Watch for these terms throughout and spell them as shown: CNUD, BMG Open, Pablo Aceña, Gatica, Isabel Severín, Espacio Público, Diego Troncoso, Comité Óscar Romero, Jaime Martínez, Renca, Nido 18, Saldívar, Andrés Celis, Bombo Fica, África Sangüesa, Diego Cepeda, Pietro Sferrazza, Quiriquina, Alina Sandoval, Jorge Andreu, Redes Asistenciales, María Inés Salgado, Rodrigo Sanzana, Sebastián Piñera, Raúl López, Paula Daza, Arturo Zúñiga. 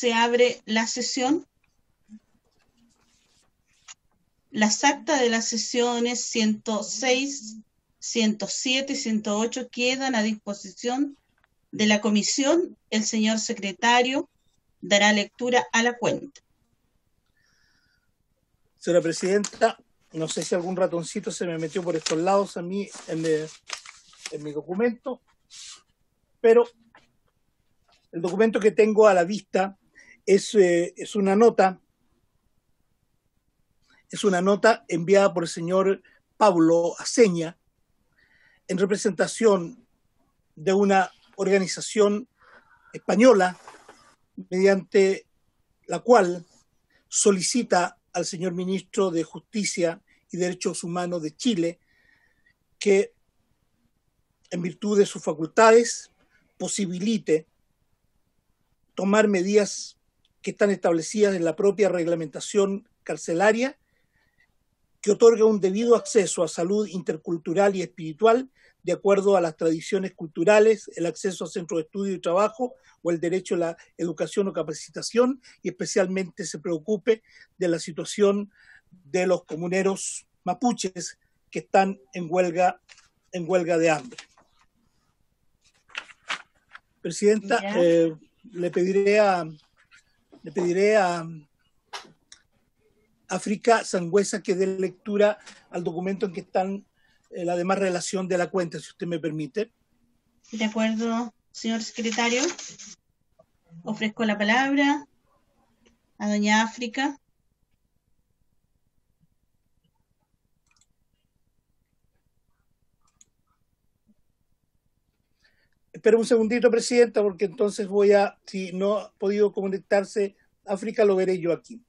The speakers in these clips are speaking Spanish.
se abre la sesión. Las actas de las sesiones 106, 107 y 108 quedan a disposición de la comisión. El señor secretario dará lectura a la cuenta. Señora presidenta, no sé si algún ratoncito se me metió por estos lados a mí en mi documento, pero el documento que tengo a la vista es una nota. Es una nota enviada por el señor Pablo Aceña en representación de una organización española mediante la cual solicita al señor ministro de Justicia y Derechos Humanos de Chile que, en virtud de sus facultades, posibilite tomar medidas que están establecidas en la propia reglamentación carcelaria que otorga un debido acceso a salud intercultural y espiritual de acuerdo a las tradiciones culturales, el acceso a centros de estudio y trabajo o el derecho a la educación o capacitación, y especialmente se preocupe de la situación de los comuneros mapuches que están en huelga de hambre. Presidenta, le pediré a África Sangüesa que dé lectura al documento en que están la demás relación de la cuenta, si usted me permite. De acuerdo, señor secretario. Ofrezco la palabra a doña África. Espera un segundito, presidenta, porque entonces voy a, si no ha podido conectarse África, lo veré yo aquí.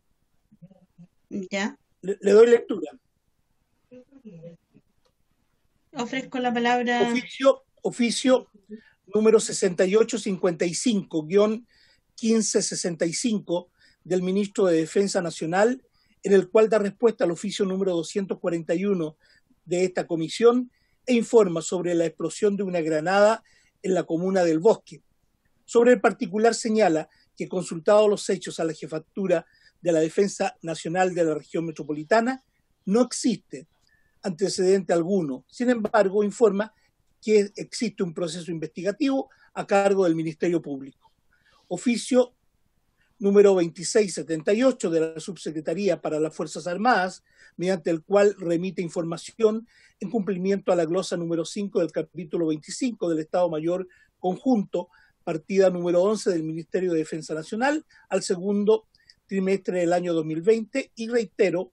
Ya. Le doy lectura. Ofrezco la palabra. Oficio número 6855-1565 del Ministro de Defensa Nacional, en el cual da respuesta al oficio número 241 de esta comisión e informa sobre la explosión de una granada en la comuna del Bosque. Sobre el particular señala que, consultados los hechos a la Jefatura de la Defensa Nacional de la Región Metropolitana, no existe antecedente alguno. Sin embargo, informa que existe un proceso investigativo a cargo del Ministerio Público. Oficio número 2678 de la Subsecretaría para las Fuerzas Armadas, mediante el cual remite información en cumplimiento a la glosa número 5 del capítulo 25 del Estado Mayor Conjunto, partida número 11 del Ministerio de Defensa Nacional, al segundo trimestre del año 2020, y reitero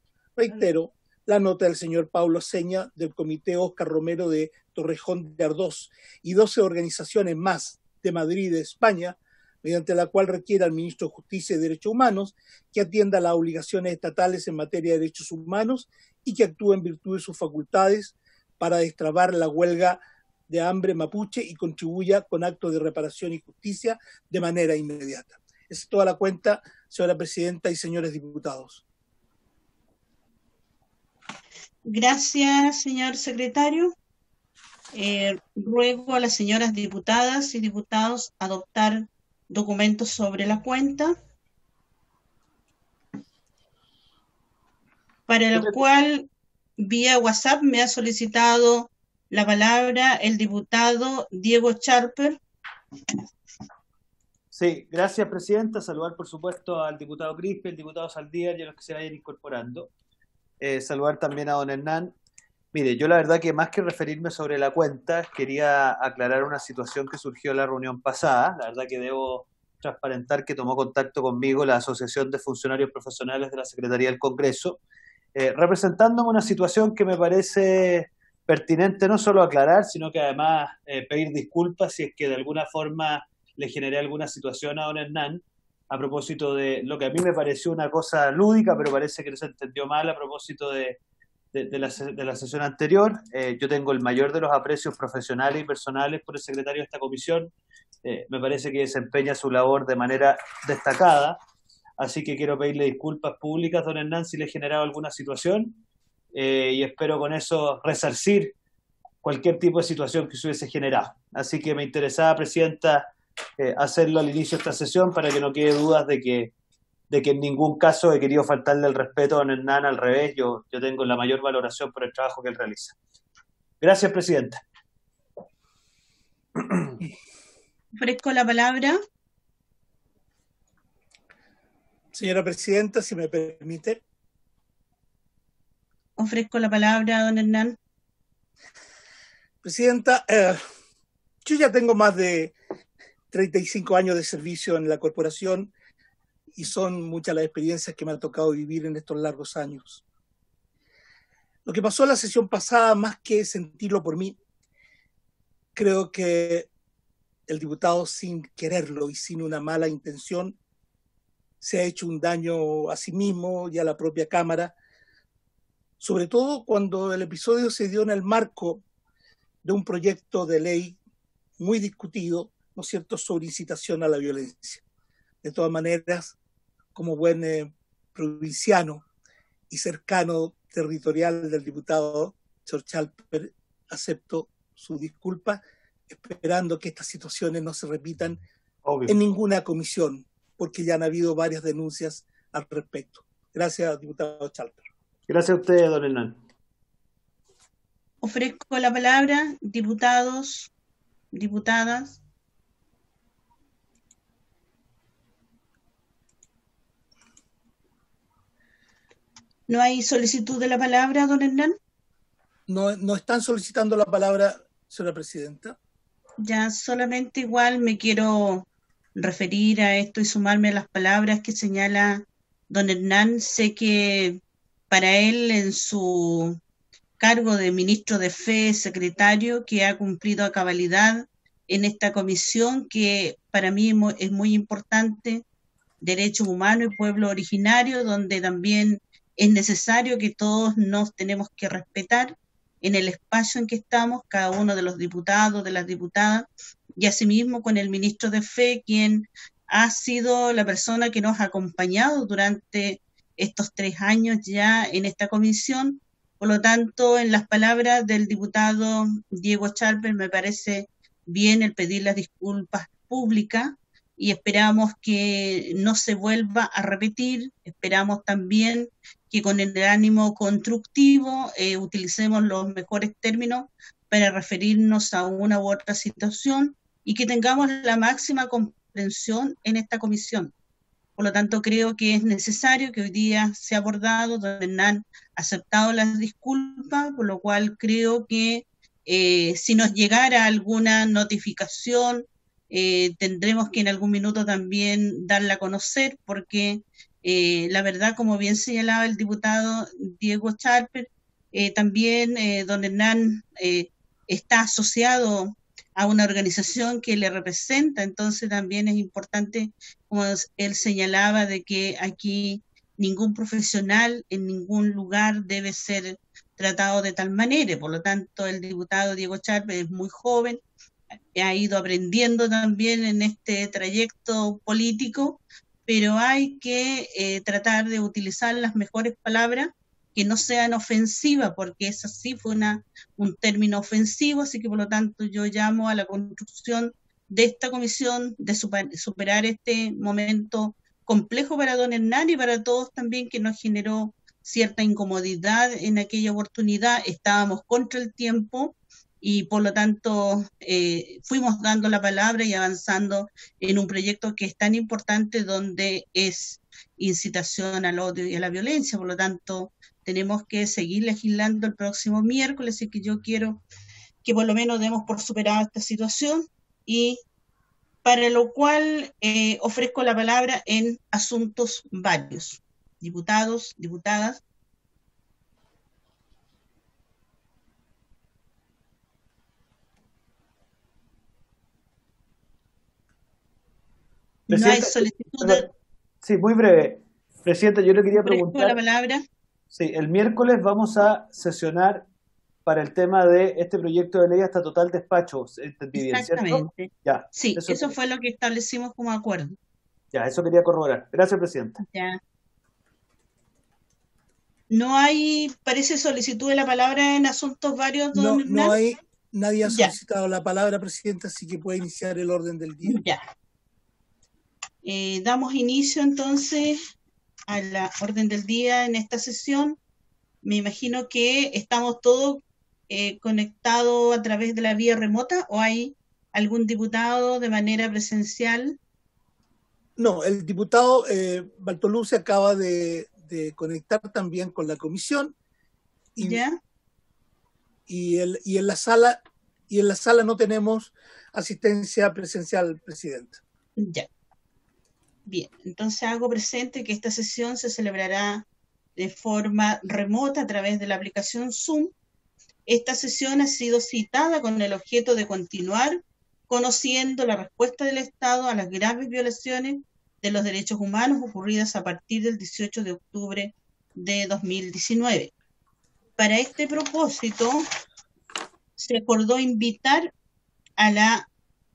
la nota del señor Pablo Aceña del Comité Óscar Romero de Torrejón de Ardós y 12 organizaciones más de Madrid y de España, mediante la cual requiere al Ministro de Justicia y Derechos Humanos que atienda las obligaciones estatales en materia de derechos humanos y que actúe en virtud de sus facultades para destrabar la huelga de hambre mapuche y contribuya con actos de reparación y justicia de manera inmediata. Esa es toda la cuenta, señora presidenta y señores diputados. Gracias, señor secretario. Ruego a las señoras diputadas y diputados adoptar documentos sobre la cuenta, para lo cual vía WhatsApp me ha solicitado la palabra el diputado Diego Schalper. Sí, gracias, presidenta. Saludar, por supuesto, al diputado Crispi, al diputado Saldívar y a los que se vayan incorporando. Saludar también a don Hernán. Mire, yo la verdad que más que referirme sobre la cuenta, quería aclarar una situación que surgió en la reunión pasada. La verdad que debo transparentar que tomó contacto conmigo la Asociación de Funcionarios Profesionales de la Secretaría del Congreso, representándome una situación que me parece pertinente no solo aclarar, sino que además pedir disculpas si es que de alguna forma le generé alguna situación a don Hernán a propósito de lo que a mí me pareció una cosa lúdica, pero parece que no se entendió mal a propósito de la sesión anterior. Yo tengo el mayor de los aprecios profesionales y personales por el secretario de esta comisión. Me parece que desempeña su labor de manera destacada, así que quiero pedirle disculpas públicas, don Hernán, si le he generado alguna situación, y espero con eso resarcir cualquier tipo de situación que se hubiese generado. Así que me interesaba, presidenta, hacerlo al inicio de esta sesión para que no quede dudas de que en ningún caso he querido faltarle el respeto a don Hernán, al revés, yo tengo la mayor valoración por el trabajo que él realiza. Gracias, Presidenta. Ofrezco la palabra. Señora Presidenta, si me permite. Ofrezco la palabra a don Hernán. Presidenta, yo ya tengo más de 35 años de servicio en la corporación y son muchas las experiencias que me ha tocado vivir en estos largos años. Lo que pasó en la sesión pasada, más que sentirlo por mí, creo que el diputado, sin quererlo y sin una mala intención, se ha hecho un daño a sí mismo y a la propia Cámara, sobre todo cuando el episodio se dio en el marco de un proyecto de ley muy discutido, ¿no es cierto?, sobre incitación a la violencia. De todas maneras, como buen provinciano y cercano territorial del diputado Schalper, acepto su disculpa, esperando que estas situaciones no se repitan en ninguna comisión, porque ya han habido varias denuncias al respecto. Gracias, diputado Schalper. Gracias a usted, don Hernán. Ofrezco la palabra, diputados, diputadas. ¿No hay solicitud de la palabra, don Hernán? No, no están solicitando la palabra, señora Presidenta. Ya, solamente igual me quiero referir a esto y sumarme a las palabras que señala don Hernán. Sé que para él, en su cargo de ministro de Fe, secretario, que ha cumplido a cabalidad en esta comisión, que para mí es muy importante, Derechos Humanos y Pueblo Originario, donde también es necesario que todos nos tenemos que respetar en el espacio en que estamos, cada uno de los diputados, de las diputadas, y asimismo con el ministro de Fe, quien ha sido la persona que nos ha acompañado durante estos 3 años ya en esta comisión. Por lo tanto, en las palabras del diputado Diego Schalper, me parece bien el pedir las disculpas públicas y esperamos que no se vuelva a repetir. Esperamos también que con el ánimo constructivo utilicemos los mejores términos para referirnos a una u otra situación y que tengamos la máxima comprensión en esta comisión. Por lo tanto, creo que es necesario que hoy día se ha abordado, don Hernán ha aceptado las disculpas, por lo cual creo que si nos llegara alguna notificación, tendremos que en algún minuto también darla a conocer, porque la verdad, como bien señalaba el diputado Diego Schalper, también don Hernán está asociado a una organización que le representa, entonces también es importante, como él señalaba, de que aquí ningún profesional en ningún lugar debe ser tratado de tal manera. Por lo tanto, el diputado Diego Schalper es muy joven, ha ido aprendiendo también en este trayecto político, pero hay que tratar de utilizar las mejores palabras que no sean ofensivas, porque esa sí fue un término ofensivo, así que por lo tanto yo llamo a la construcción de esta comisión de superar este momento complejo para don Hernán y para todos también, que nos generó cierta incomodidad en aquella oportunidad. Estábamos contra el tiempo y por lo tanto fuimos dando la palabra y avanzando en un proyecto que es tan importante, donde es incitación al odio y a la violencia. Por lo tanto, tenemos que seguir legislando el próximo miércoles, y que yo quiero que por lo menos demos por superada esta situación, y para lo cual ofrezco la palabra en asuntos varios. Diputados, diputadas. No hay solicitud de... Sí, muy breve. Presidenta, yo le quería preguntar... ¿La palabra? Sí, el miércoles vamos a sesionar para el tema de este proyecto de ley hasta total despacho. Exactamente. Ya, sí, eso fue lo que establecimos como acuerdo. Ya, eso quería corroborar. Gracias, Presidenta. Ya. No hay, parece, solicitud de la palabra en asuntos varios. No, no hay Nadie ha solicitado la palabra, Presidenta, así que puede iniciar el orden del día. Damos inicio entonces a la orden del día en esta sesión. Me imagino que estamos todos conectados a través de la vía remota, ¿o hay algún diputado de manera presencial? No, el diputado Bartoluzzi acaba de conectar también con la comisión. Y, en la sala no tenemos asistencia presencial, Presidenta. Bien, entonces hago presente que esta sesión se celebrará de forma remota a través de la aplicación Zoom. Esta sesión ha sido citada con el objeto de continuar conociendo la respuesta del Estado a las graves violaciones de los derechos humanos ocurridas a partir del 18 de octubre de 2019. Para este propósito, se acordó invitar a la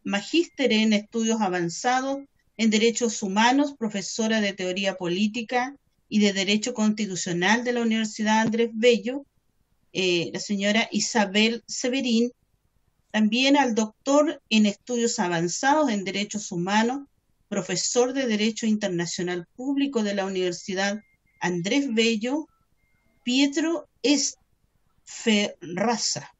magíster en estudios avanzados en derechos humanos, profesora de teoría política y de derecho constitucional de la Universidad Andrés Bello, la señora Isabel Severín, también al doctor en estudios avanzados en derechos humanos, profesor de Derecho Internacional Público de la Universidad Andrés Bello, Pietro Sferrazza,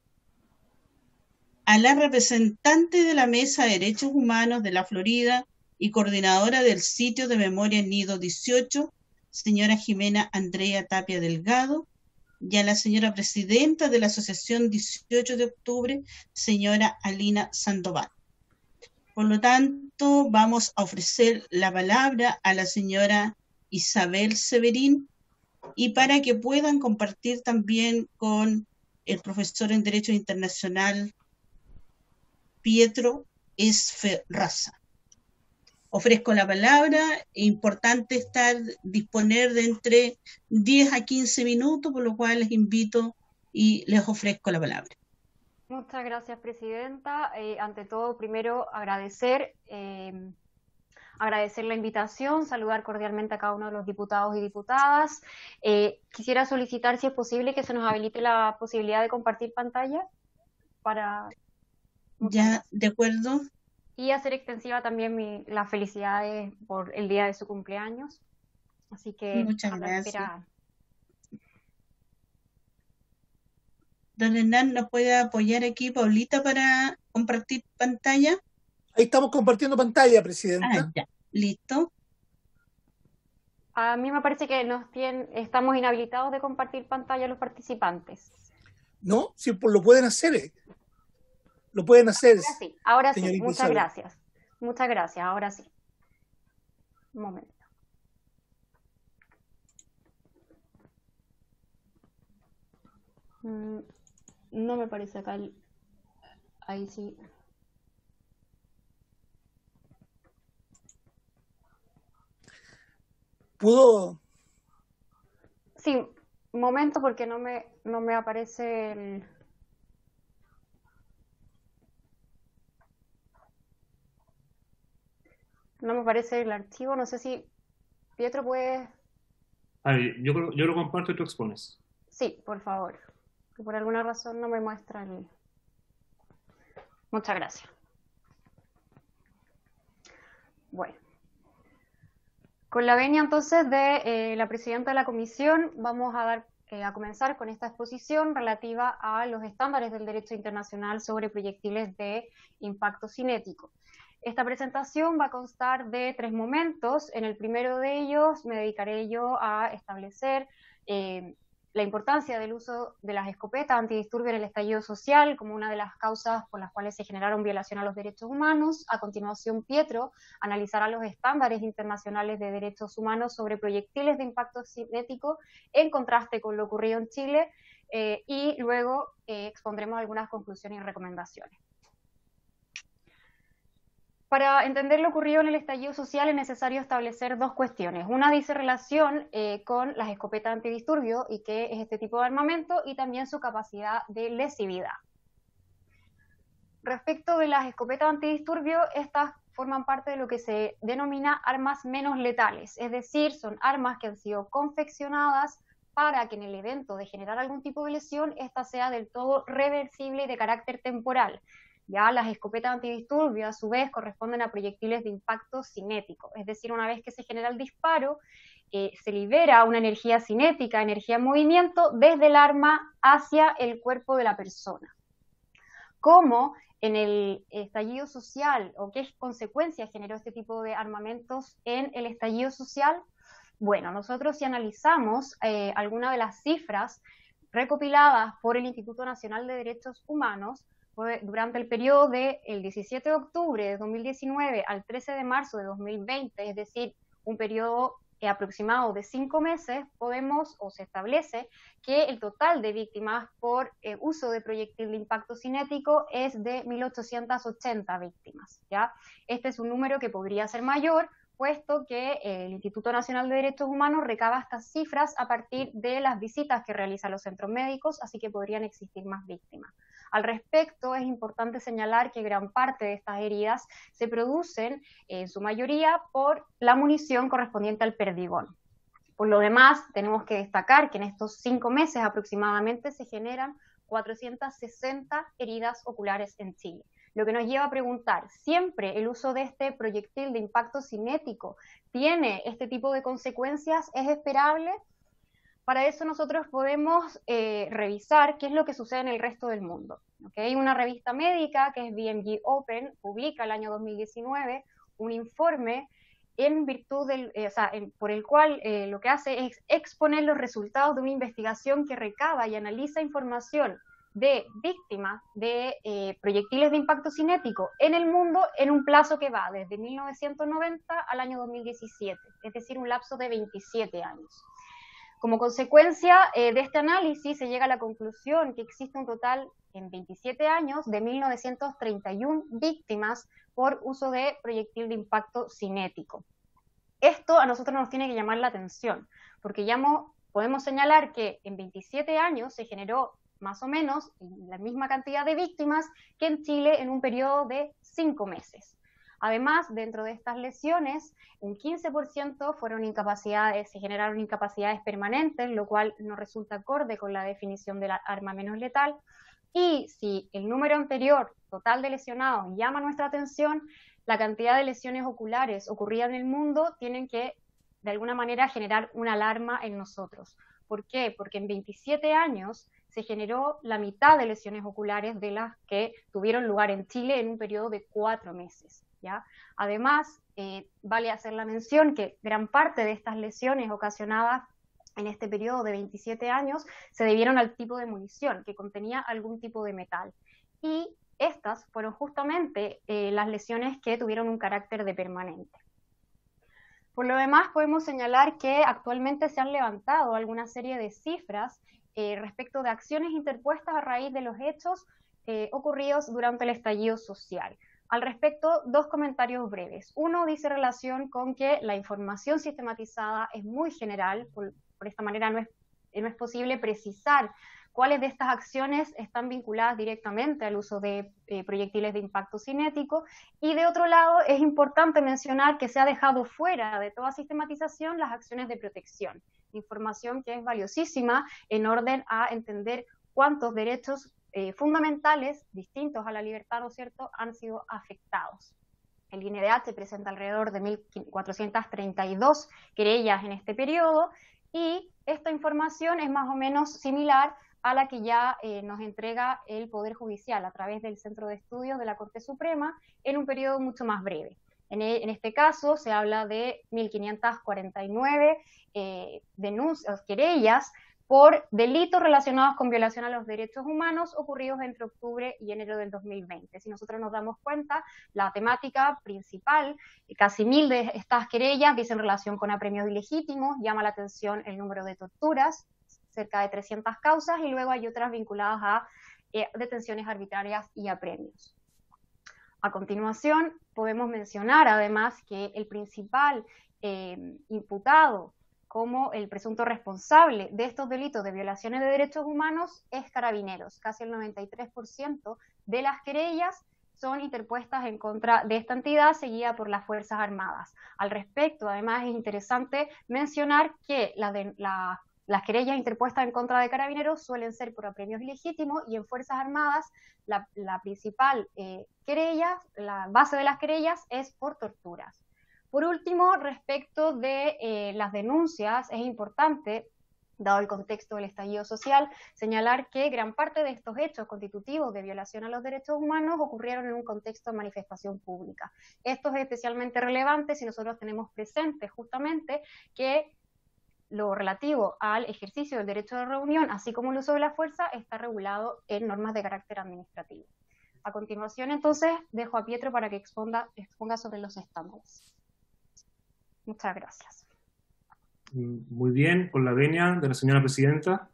a la representante de la Mesa de Derechos Humanos de la Florida y coordinadora del sitio de memoria Nido 18, señora Jimena Andrea Tapia Delgado, y a la señora presidenta de la Asociación 18 de Octubre, señora Alina Sandoval. Por lo tanto, vamos a ofrecer la palabra a la señora Isabel Severín, y para que puedan compartir también con el profesor en Derecho Internacional, Pietro Sferrazza. Ofrezco la palabra. Importante disponer de entre 10 a 15 minutos, por lo cual les invito y les ofrezco la palabra. Muchas gracias, Presidenta. Ante todo, primero agradecer... Agradecer la invitación, saludar cordialmente a cada uno de los diputados y diputadas. Quisiera solicitar, si es posible, que se nos habilite la posibilidad de compartir pantalla. De acuerdo. Y hacer extensiva también las felicidades por el día de su cumpleaños. Así que, muchas gracias. Don Hernán, ¿nos puede apoyar aquí, Paulita, para compartir pantalla? Ahí estamos compartiendo pantalla, Presidenta. Listo. A mí me parece que estamos inhabilitados de compartir pantalla los participantes. No, sí, pues lo pueden hacer. Lo pueden hacer. Ahora sí, muchas gracias. Muchas gracias, ahora sí. Un momento. No me parece acá Ahí sí... ¿Pudo? Sí, un momento porque no me aparece el... No me aparece el archivo, no sé si... Pietro, ¿puedes...? Yo lo comparto y tú expones. Sí, por favor. Que por alguna razón no me muestra el... Muchas gracias. Bueno. Con la venia entonces de la presidenta de la comisión, vamos a comenzar con esta exposición relativa a los estándares del derecho internacional sobre proyectiles de impacto cinético. Esta presentación va a constar de 3 momentos. En el primero de ellos me dedicaré yo a establecer la importancia del uso de las escopetas antidisturbios en el estallido social como una de las causas por las cuales se generaron violaciones a los derechos humanos. A continuación, Pietro analizará los estándares internacionales de derechos humanos sobre proyectiles de impacto cinético en contraste con lo ocurrido en Chile y luego expondremos algunas conclusiones y recomendaciones. Para entender lo ocurrido en el estallido social es necesario establecer 2 cuestiones. Una dice relación con las escopetas antidisturbio y qué es este tipo de armamento y también su capacidad de lesividad. Respecto de las escopetas antidisturbio, estas forman parte de lo que se denomina armas menos letales, es decir, son armas que han sido confeccionadas para que en el evento de generar algún tipo de lesión, esta sea del todo reversible y de carácter temporal. Ya las escopetas antidisturbios, a su vez, corresponden a proyectiles de impacto cinético, es decir, una vez que se genera el disparo, se libera una energía cinética, energía en movimiento, desde el arma hacia el cuerpo de la persona. Como en el estallido social, o qué consecuencias generó este tipo de armamentos en el estallido social, bueno, nosotros si analizamos alguna de las cifras recopiladas por el Instituto Nacional de Derechos Humanos, durante el periodo del 17 de octubre de 2019 al 13 de marzo de 2020, es decir, un periodo aproximado de 5 meses, podemos o se establece que el total de víctimas por uso de proyectil de impacto cinético es de 1.880 víctimas, ¿ya? Este es un número que podría ser mayor, puesto que el Instituto Nacional de Derechos Humanos recaba estas cifras a partir de las visitas que realizan los centros médicos, así que podrían existir más víctimas. Al respecto, es importante señalar que gran parte de estas heridas se producen, en su mayoría, por la munición correspondiente al perdigón. Por lo demás, tenemos que destacar que en estos 5 meses aproximadamente se generan 460 heridas oculares en Chile. Lo que nos lleva a preguntar, ¿siempre el uso de este proyectil de impacto cinético tiene este tipo de consecuencias? ¿Es esperable? Para eso nosotros podemos revisar qué es lo que sucede en el resto del mundo, ¿okay? Una revista médica, que es BMG Open, publica el año 2019 un informe en virtud del, por el cual lo que hace es exponer los resultados de una investigación que recaba y analiza información de víctimas de proyectiles de impacto cinético en el mundo en un plazo que va desde 1990 al año 2017, es decir, un lapso de 27 años. Como consecuencia de este análisis se llega a la conclusión que existe un total en 27 años de 1.931 víctimas por uso de proyectil de impacto cinético. Esto a nosotros nos tiene que llamar la atención, porque ya podemos señalar que en 27 años se generó más o menos la misma cantidad de víctimas que en Chile en un periodo de 5 meses. Además, dentro de estas lesiones, un 15% fueron incapacidades, se generaron incapacidades permanentes, lo cual no resulta acorde con la definición de la arma menos letal. Y si el número anterior, total de lesionados, llama nuestra atención, la cantidad de lesiones oculares ocurridas en el mundo tienen que, de alguna manera, generar una alarma en nosotros. ¿Por qué? Porque en 27 años se generó la mitad de lesiones oculares de las que tuvieron lugar en Chile en un periodo de 4 meses. ¿Ya? Además, vale hacer la mención que gran parte de estas lesiones ocasionadas en este periodo de 27 años se debieron al tipo de munición, que contenía algún tipo de metal. Y estas fueron justamente las lesiones que tuvieron un carácter de permanente. Por lo demás, podemos señalar que actualmente se han levantado alguna serie de cifras respecto de acciones interpuestas a raíz de los hechos ocurridos durante el estallido social. Al respecto, 2 comentarios breves. Uno dice relación con que la información sistematizada es muy general, por esta manera no es posible precisar cuáles de estas acciones están vinculadas directamente al uso de proyectiles de impacto cinético, y de otro lado es importante mencionar que se ha dejado fuera de toda sistematización las acciones de protección, información que es valiosísima en orden a entender cuántos derechos fundamentales, distintos a la libertad, ¿no es cierto?, han sido afectados. El INDH presenta alrededor de 1.432 querellas en este periodo, y esta información es más o menos similar a la que ya nos entrega el Poder Judicial a través del Centro de Estudios de la Corte Suprema en un periodo mucho más breve. En este caso se habla de 1.549 denuncias, querellas, por delitos relacionados con violación a los derechos humanos ocurridos entre octubre y enero del 2020. Si nosotros nos damos cuenta, la temática principal, casi 1.000 de estas querellas dicen relación con apremios ilegítimos, llama la atención el número de torturas, cerca de 300 causas, y luego hay otras vinculadas a detenciones arbitrarias y apremios. A continuación, podemos mencionar además que el principal imputado como el presunto responsable de estos delitos de violaciones de derechos humanos es Carabineros. Casi el 93% de las querellas son interpuestas en contra de esta entidad, seguida por las Fuerzas Armadas. Al respecto, además, es interesante mencionar que las Las querellas interpuestas en contra de Carabineros suelen ser por apremios ilegítimos, y en Fuerzas Armadas la principal querella, la base de las querellas, es por torturas. Por último, respecto de las denuncias, es importante, dado el contexto del estallido social, señalar que gran parte de estos hechos constitutivos de violación a los derechos humanos ocurrieron en un contexto de manifestación pública. Esto es especialmente relevante si nosotros tenemos presente justamente que lo relativo al ejercicio del derecho de reunión, así como el uso de la fuerza, está regulado en normas de carácter administrativo. A continuación, entonces, dejo a Pietro para que exponga sobre los estándares. Muchas gracias. Muy bien, con la venia de la señora presidenta.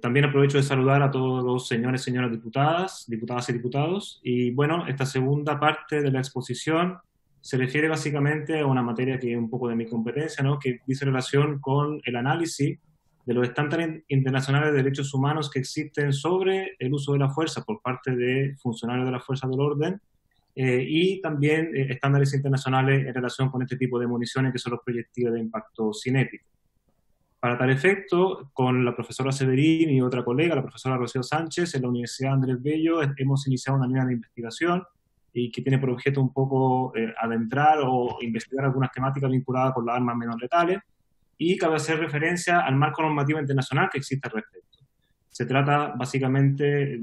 También aprovecho de saludar a todos los señores y señoras diputadas, diputadas y diputados. Y bueno, esta segunda parte de la exposición se refiere básicamente a una materia que es un poco de mi competencia, ¿no? Que dice relación con el análisis de los estándares internacionales de derechos humanos que existen sobre el uso de la fuerza por parte de funcionarios de las fuerzas del orden, y también estándares internacionales en relación con este tipo de municiones que son los proyectiles de impacto cinético. Para tal efecto, con la profesora Severín y otra colega, la profesora Rocío Sánchez, en la Universidad Andrés Bello, hemos iniciado una línea de investigación y que tiene por objeto un poco adentrar o investigar algunas temáticas vinculadas con las armas menos letales, y cabe hacer referencia al marco normativo internacional que existe al respecto. Se trata básicamente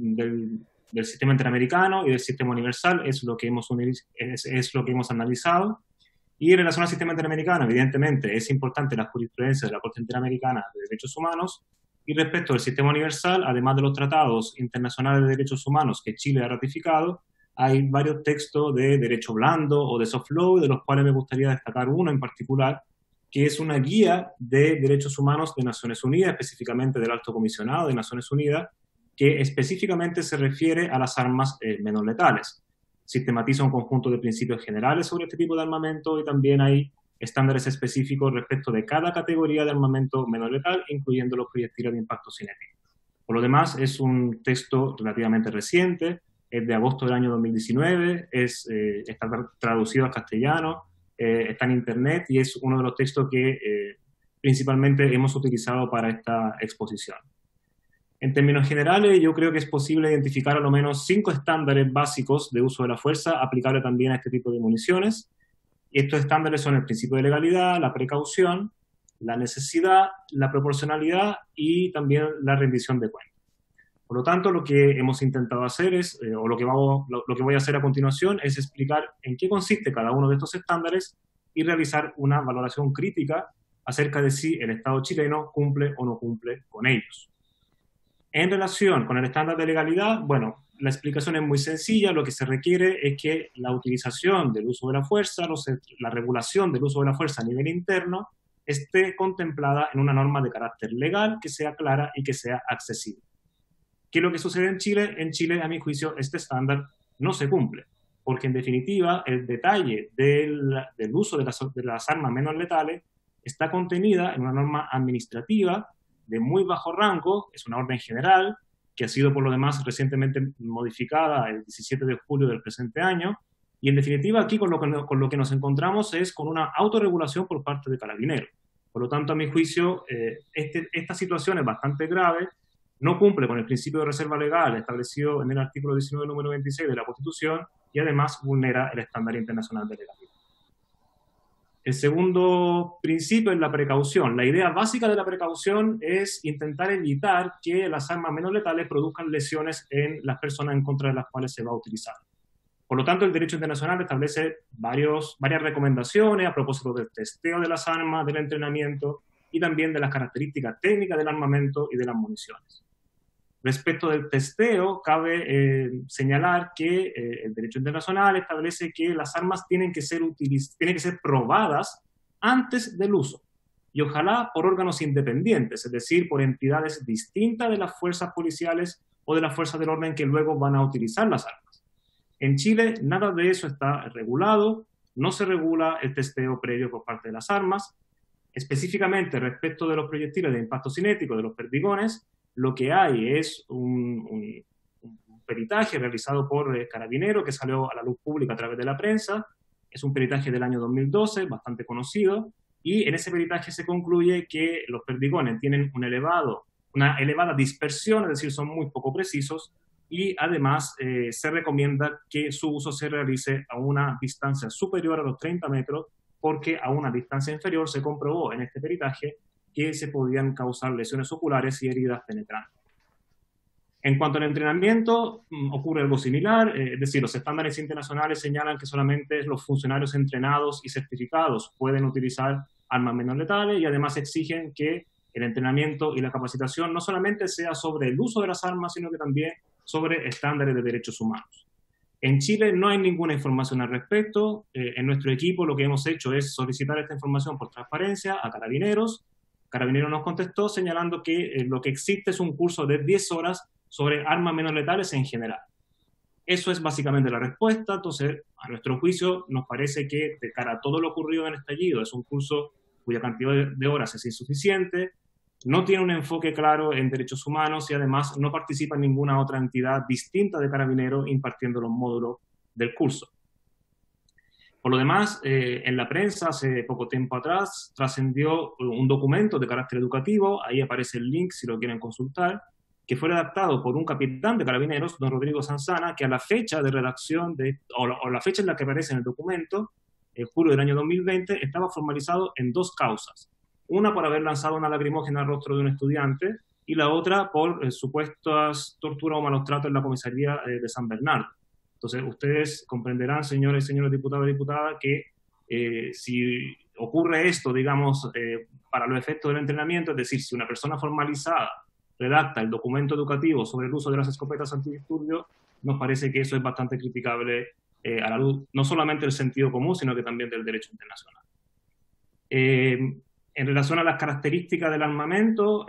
del sistema interamericano y del sistema universal, es lo que hemos analizado, y en relación al sistema interamericano, evidentemente, es importante la jurisprudencia de la Corte Interamericana de Derechos Humanos, y respecto al sistema universal, además de los tratados internacionales de derechos humanos que Chile ha ratificado, hay varios textos de derecho blando o de soft law, de los cuales me gustaría destacar uno en particular, que es una guía de derechos humanos de Naciones Unidas, específicamente del Alto Comisionado de Naciones Unidas, que específicamente se refiere a las armas menos letales. Sistematiza un conjunto de principios generales sobre este tipo de armamento, y también hay estándares específicos respecto de cada categoría de armamento menos letal, incluyendo los proyectiles de impacto cinético. Por lo demás, es un texto relativamente reciente, es de agosto del año 2019, está traducido al castellano, está en internet y es uno de los textos que principalmente hemos utilizado para esta exposición. En términos generales, yo creo que es posible identificar a lo menos 5 estándares básicos de uso de la fuerza aplicable también a este tipo de municiones. Estos estándares son el principio de legalidad, la precaución, la necesidad, la proporcionalidad y también la rendición de cuentas. Por lo tanto, lo que hemos intentado hacer es, lo que voy a hacer a continuación es explicar en qué consiste cada uno de estos estándares y realizar una valoración crítica acerca de si el Estado chileno cumple o no cumple con ellos. En relación con el estándar de legalidad, bueno, la explicación es muy sencilla, lo que se requiere es que la utilización del uso de la fuerza, la regulación del uso de la fuerza a nivel interno, esté contemplada en una norma de carácter legal que sea clara y que sea accesible. ¿Qué es lo que sucede en Chile? En Chile, a mi juicio, este estándar no se cumple, porque en definitiva el detalle del uso de las armas menos letales está contenida en una norma administrativa de muy bajo rango, es una orden general, que ha sido por lo demás recientemente modificada el 17 de julio del presente año, y en definitiva aquí con lo que nos encontramos es con una autorregulación por parte de Carabineros. Por lo tanto, a mi juicio, esta situación es bastante grave, no cumple con el principio de reserva legal establecido en el artículo 19, número 26 de la Constitución, y además vulnera el estándar internacional de legalidad. El segundo principio es la precaución. La idea básica de la precaución es intentar evitar que las armas menos letales produzcan lesiones en las personas en contra de las cuales se va a utilizar. Por lo tanto, el derecho internacional establece varias recomendaciones a propósito del testeo de las armas, del entrenamiento y también de las características técnicas del armamento y de las municiones. Respecto del testeo, cabe señalar que el derecho internacional establece que las armas tienen que ser probadas antes del uso, y ojalá por órganos independientes, es decir, por entidades distintas de las fuerzas policiales o de las fuerzas del orden que luego van a utilizar las armas. En Chile nada de eso está regulado, no se regula el testeo previo por parte de las armas. Específicamente respecto de los proyectiles de impacto cinético, de los perdigones, lo que hay es un peritaje realizado por Carabineros que salió a la luz pública a través de la prensa. Es un peritaje del año 2012, bastante conocido, Y en ese peritaje se concluye que los perdigones tienen una elevada dispersión, es decir, son muy poco precisos, y además se recomienda que su uso se realice a una distancia superior a los 30 metros, porque a una distancia inferior se comprobó en este peritaje que se podían causar lesiones oculares y heridas penetrantes. En cuanto al entrenamiento, ocurre algo similar, es decir, los estándares internacionales señalan que solamente los funcionarios entrenados y certificados pueden utilizar armas menos letales, y además exigen que el entrenamiento y la capacitación no solamente sea sobre el uso de las armas, sino que también sobre estándares de derechos humanos. En Chile no hay ninguna información al respecto. En nuestro equipo lo que hemos hecho es solicitar esta información por transparencia a Carabineros. Carabineros nos contestó señalando que lo que existe es un curso de 10 horas sobre armas menos letales en general. Eso es básicamente la respuesta. Entonces, a nuestro juicio, nos parece que de cara a todo lo ocurrido en el estallido, es un curso cuya cantidad de horas es insuficiente, no tiene un enfoque claro en derechos humanos y además no participa en ninguna otra entidad distinta de Carabineros impartiendo los módulos del curso. Por lo demás, en la prensa hace poco tiempo atrás trascendió un documento de carácter educativo, ahí aparece el link si lo quieren consultar, que fue redactado por un capitán de Carabineros, don Rodrigo Sanzana, que a la fecha de redacción, o la fecha en la que aparece en el documento, julio del año 2020, estaba formalizado en dos causas. Una por haber lanzado una lacrimógena al rostro de un estudiante y la otra por supuestas torturas o malos tratos en la comisaría de San Bernardo. Entonces, ustedes comprenderán, señores y señores diputados y diputadas, que si ocurre esto, digamos, para los efectos del entrenamiento, es decir, si una persona formalizada redacta el documento educativo sobre el uso de las escopetas antidisturbios, nos parece que eso es bastante criticable a la luz no solamente del sentido común, sino que también del derecho internacional. En relación a las características del armamento,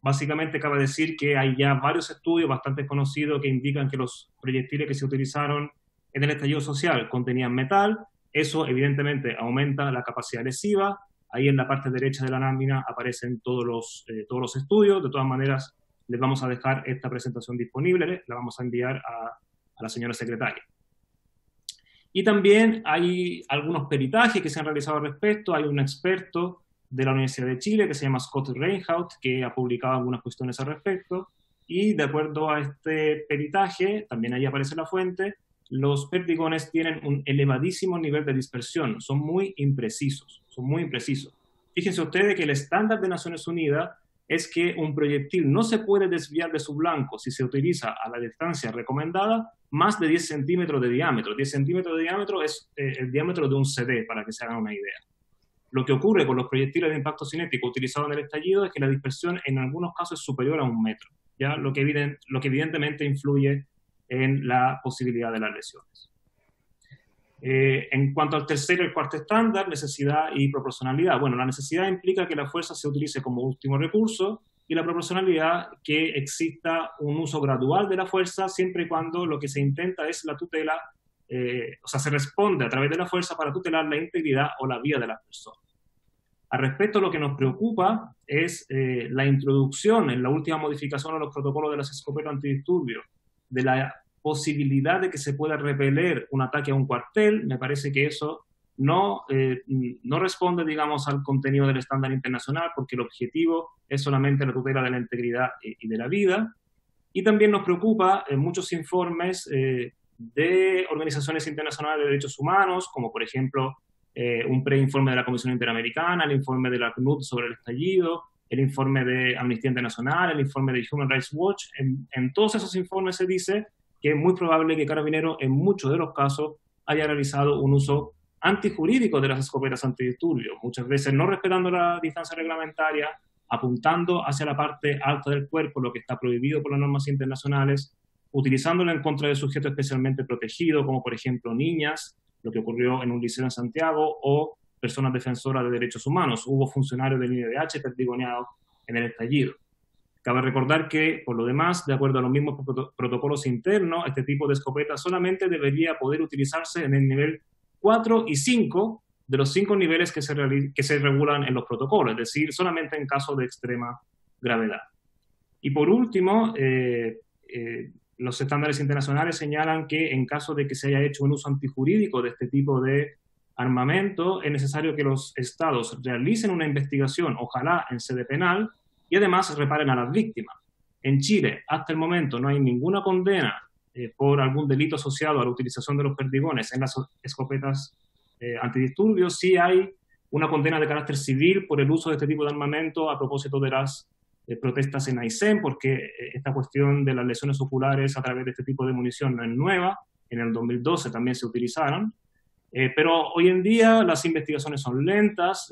básicamente cabe decir que hay ya varios estudios bastante conocidos que indican que los proyectiles que se utilizaron en el estallido social contenían metal. Eso evidentemente aumenta la capacidad lesiva. Ahí en la parte derecha de la lámina aparecen todos los estudios. De todas maneras, les vamos a dejar esta presentación disponible, la vamos a enviar a la señora secretaria. Y también hay algunos peritajes que se han realizado al respecto. Hay un experto de la Universidad de Chile que se llama Scott Reinhardt, que ha publicado algunas cuestiones al respecto. Y de acuerdo a este peritaje, también ahí aparece la fuente, los perdigones tienen un elevadísimo nivel de dispersión, son muy imprecisos, son muy imprecisos. Fíjense ustedes que el estándar de Naciones Unidas es que un proyectil no se puede desviar de su blanco si se utiliza a la distancia recomendada más de 10 centímetros de diámetro. 10 centímetros de diámetro es el diámetro de un CD, para que se hagan una idea. Lo que ocurre con los proyectiles de impacto cinético utilizados en el estallido es que la dispersión en algunos casos es superior a 1 metro, ¿ya? Lo que evidentemente influye en la posibilidad de las lesiones. En cuanto al tercero y el cuarto estándar, necesidad y proporcionalidad. Bueno, la necesidad implica que la fuerza se utilice como último recurso y la proporcionalidad que exista un uso gradual de la fuerza siempre y cuando lo que se intenta es la tutela, se responde a través de la fuerza para tutelar la integridad o la vida de las personas. Al respecto, lo que nos preocupa es la introducción en la última modificación a los protocolos de las escopetas antidisturbios de la posibilidad de que se pueda repeler un ataque a un cuartel. Me parece que eso no responde, digamos, al contenido del estándar internacional, porque el objetivo es solamente la tutela de la integridad y de la vida. Y también nos preocupa muchos informes de organizaciones internacionales de derechos humanos, como por ejemplo un preinforme de la Comisión Interamericana, el informe de la CNUD sobre el estallido, el informe de Amnistía Internacional, el informe de Human Rights Watch. En todos esos informes se dice que es muy probable que Carabineros, en muchos de los casos, haya realizado un uso antijurídico de las escopetas antidisturbios, muchas veces no respetando la distancia reglamentaria, apuntando hacia la parte alta del cuerpo, lo que está prohibido por las normas internacionales, utilizándola en contra de sujetos especialmente protegidos, como por ejemplo niñas, lo que ocurrió en un liceo en Santiago, o personas defensoras de derechos humanos. Hubo funcionarios del INDH perdigoneados en el estallido. Cabe recordar que, por lo demás, de acuerdo a los mismos protocolos internos, este tipo de escopeta solamente debería poder utilizarse en el nivel 4 y 5 de los 5 niveles que se regulan en los protocolos, es decir, solamente en caso de extrema gravedad. Y por último, los estándares internacionales señalan que en caso de que se haya hecho un uso antijurídico de este tipo de armamento, es necesario que los estados realicen una investigación, ojalá en sede penal, y además reparen a las víctimas. En Chile, hasta el momento, no hay ninguna condena por algún delito asociado a la utilización de los perdigones en las escopetas antidisturbios. Sí hay una condena de carácter civil por el uso de este tipo de armamento a propósito de las protestas en Aysén, porque esta cuestión de las lesiones oculares a través de este tipo de munición no es nueva. En el 2012 también se utilizaron. Pero hoy en día las investigaciones son lentas,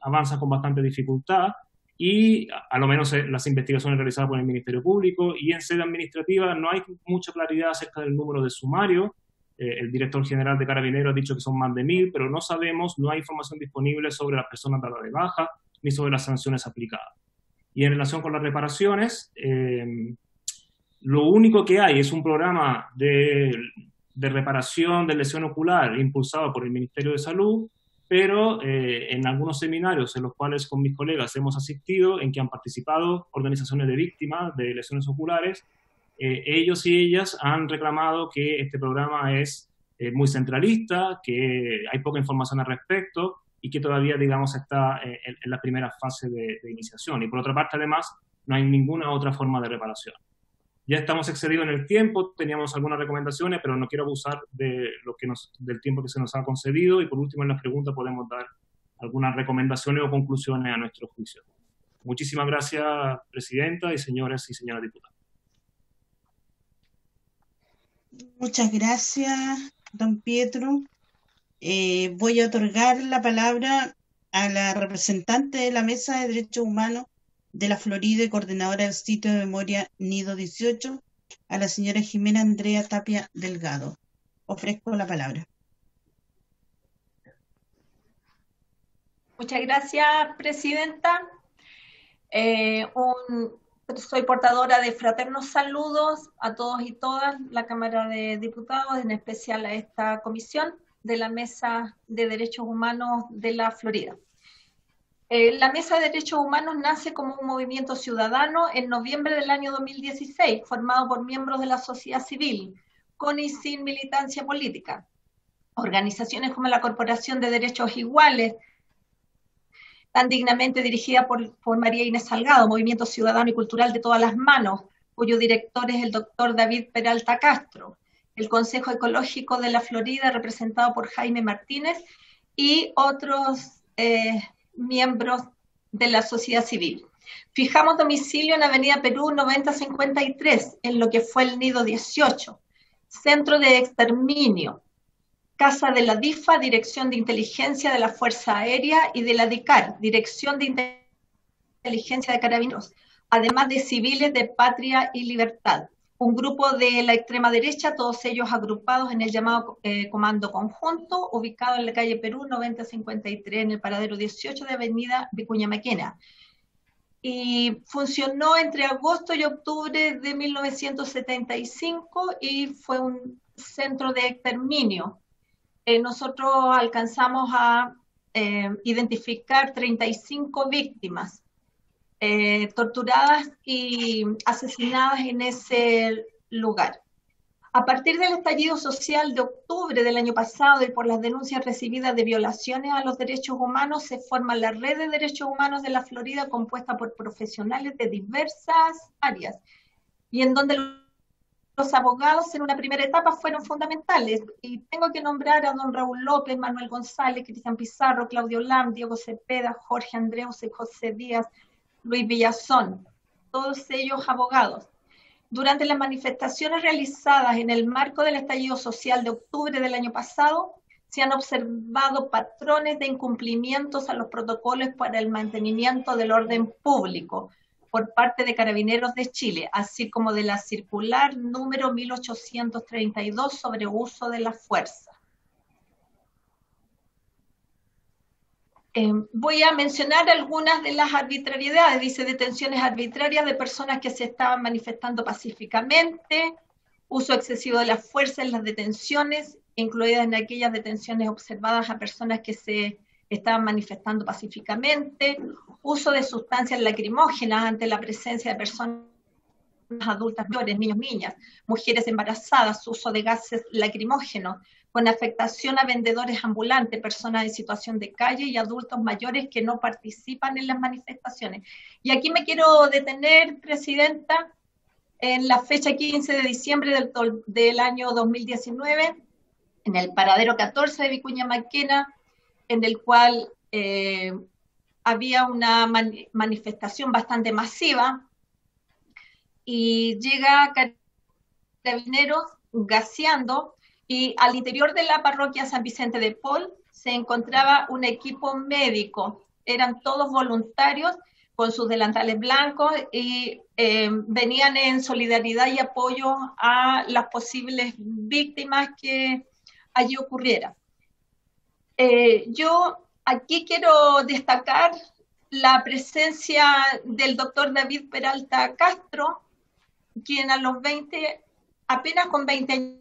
avanzan con bastante dificultad, y a lo menos las investigaciones realizadas por el Ministerio Público y en sede administrativa no hay mucha claridad acerca del número de sumarios. El director general de Carabineros ha dicho que son más de 1000, pero no sabemos, no hay información disponible sobre las personas dadas de baja ni sobre las sanciones aplicadas. Y en relación con las reparaciones, lo único que hay es un programa de reparación de lesión ocular impulsado por el Ministerio de Salud, pero en algunos seminarios en los cuales con mis colegas hemos asistido, en que han participado organizaciones de víctimas de lesiones oculares, ellos y ellas han reclamado que este programa es muy centralista, que hay poca información al respecto y que todavía, digamos, está en la primera fase de iniciación. Y por otra parte, además, no hay ninguna otra forma de reparación. Ya estamos excedidos en el tiempo, teníamos algunas recomendaciones, pero no quiero abusar de lo que del tiempo que se nos ha concedido, y por último en las preguntas podemos dar algunas recomendaciones o conclusiones a nuestro juicio. Muchísimas gracias, Presidenta, y señores y señoras diputadas. Muchas gracias, don Pietro. Voy a otorgar la palabra a la representante de la Mesa de Derechos Humanos de la Florida y coordinadora del sitio de memoria Nido 18, a la señora Jimena Andrea Tapia Delgado. Ofrezco la palabra. Muchas gracias, Presidenta. Soy portadora de fraternos saludos a todos y todas, la Cámara de Diputados, en especial a esta comisión de la Mesa de Derechos Humanos de la Florida. La Mesa de Derechos Humanos nace como un movimiento ciudadano en noviembre del año 2016, formado por miembros de la sociedad civil, con y sin militancia política. Organizaciones como la Corporación de Derechos Iguales, tan dignamente dirigida por María Inés Salgado, Movimiento Ciudadano y Cultural de Todas las Manos, cuyo director es el doctor David Peralta Castro, el Consejo Ecológico de la Florida, representado por Jaime Martínez, y otros miembros de la sociedad civil. Fijamos domicilio en Avenida Perú 9053, en lo que fue el Nido 18, Centro de Exterminio, Casa de la DIFA, Dirección de Inteligencia de la Fuerza Aérea, y de la DICAR, Dirección de Inteligencia de Carabineros, además de civiles de Patria y Libertad, un grupo de la extrema derecha, todos ellos agrupados en el llamado Comando Conjunto, ubicado en la calle Perú 9053, en el paradero 18 de Avenida Vicuña Maquena. Y funcionó entre agosto y octubre de 1975 y fue un centro de exterminio. Nosotros alcanzamos a identificar 35 víctimas torturadas y asesinadas en ese lugar. A partir del estallido social de octubre del año pasado y por las denuncias recibidas de violaciones a los derechos humanos, se forma la Red de Derechos Humanos de la Florida, compuesta por profesionales de diversas áreas, y en donde los abogados en una primera etapa fueron fundamentales. Y tengo que nombrar a don Raúl López, Manuel González, Cristian Pizarro, Claudio Lam, Diego Cepeda, Jorge Andreu, José Díaz Luis Villazón, todos ellos abogados. Durante las manifestaciones realizadas en el marco del estallido social de octubre del año pasado, se han observado patrones de incumplimientos a los protocolos para el mantenimiento del orden público por parte de Carabineros de Chile, así como de la circular número 1832 sobre uso de la fuerza. Voy a mencionar algunas de las arbitrariedades. Dice: detenciones arbitrarias de personas que se estaban manifestando pacíficamente, uso excesivo de la fuerza en las detenciones, incluidas en aquellas detenciones observadas a personas que se estaban manifestando pacíficamente, uso de sustancias lacrimógenas ante la presencia de personas adultas mayores, niños, niñas, mujeres embarazadas, uso de gases lacrimógenos, con afectación a vendedores ambulantes, personas en situación de calle y adultos mayores que no participan en las manifestaciones. Y aquí me quiero detener, Presidenta, en la fecha 15 de diciembre del año 2019, en el paradero 14 de Vicuña Mackenna, en el cual había una manifestación bastante masiva, y llega Carabineros gaseando, y al interior de la parroquia San Vicente de Paul se encontraba un equipo médico. Eran todos voluntarios con sus delantales blancos y venían en solidaridad y apoyo a las posibles víctimas que allí ocurriera. Yo aquí quiero destacar la presencia del doctor David Peralta Castro, quien a los 20, apenas con 20 añitos,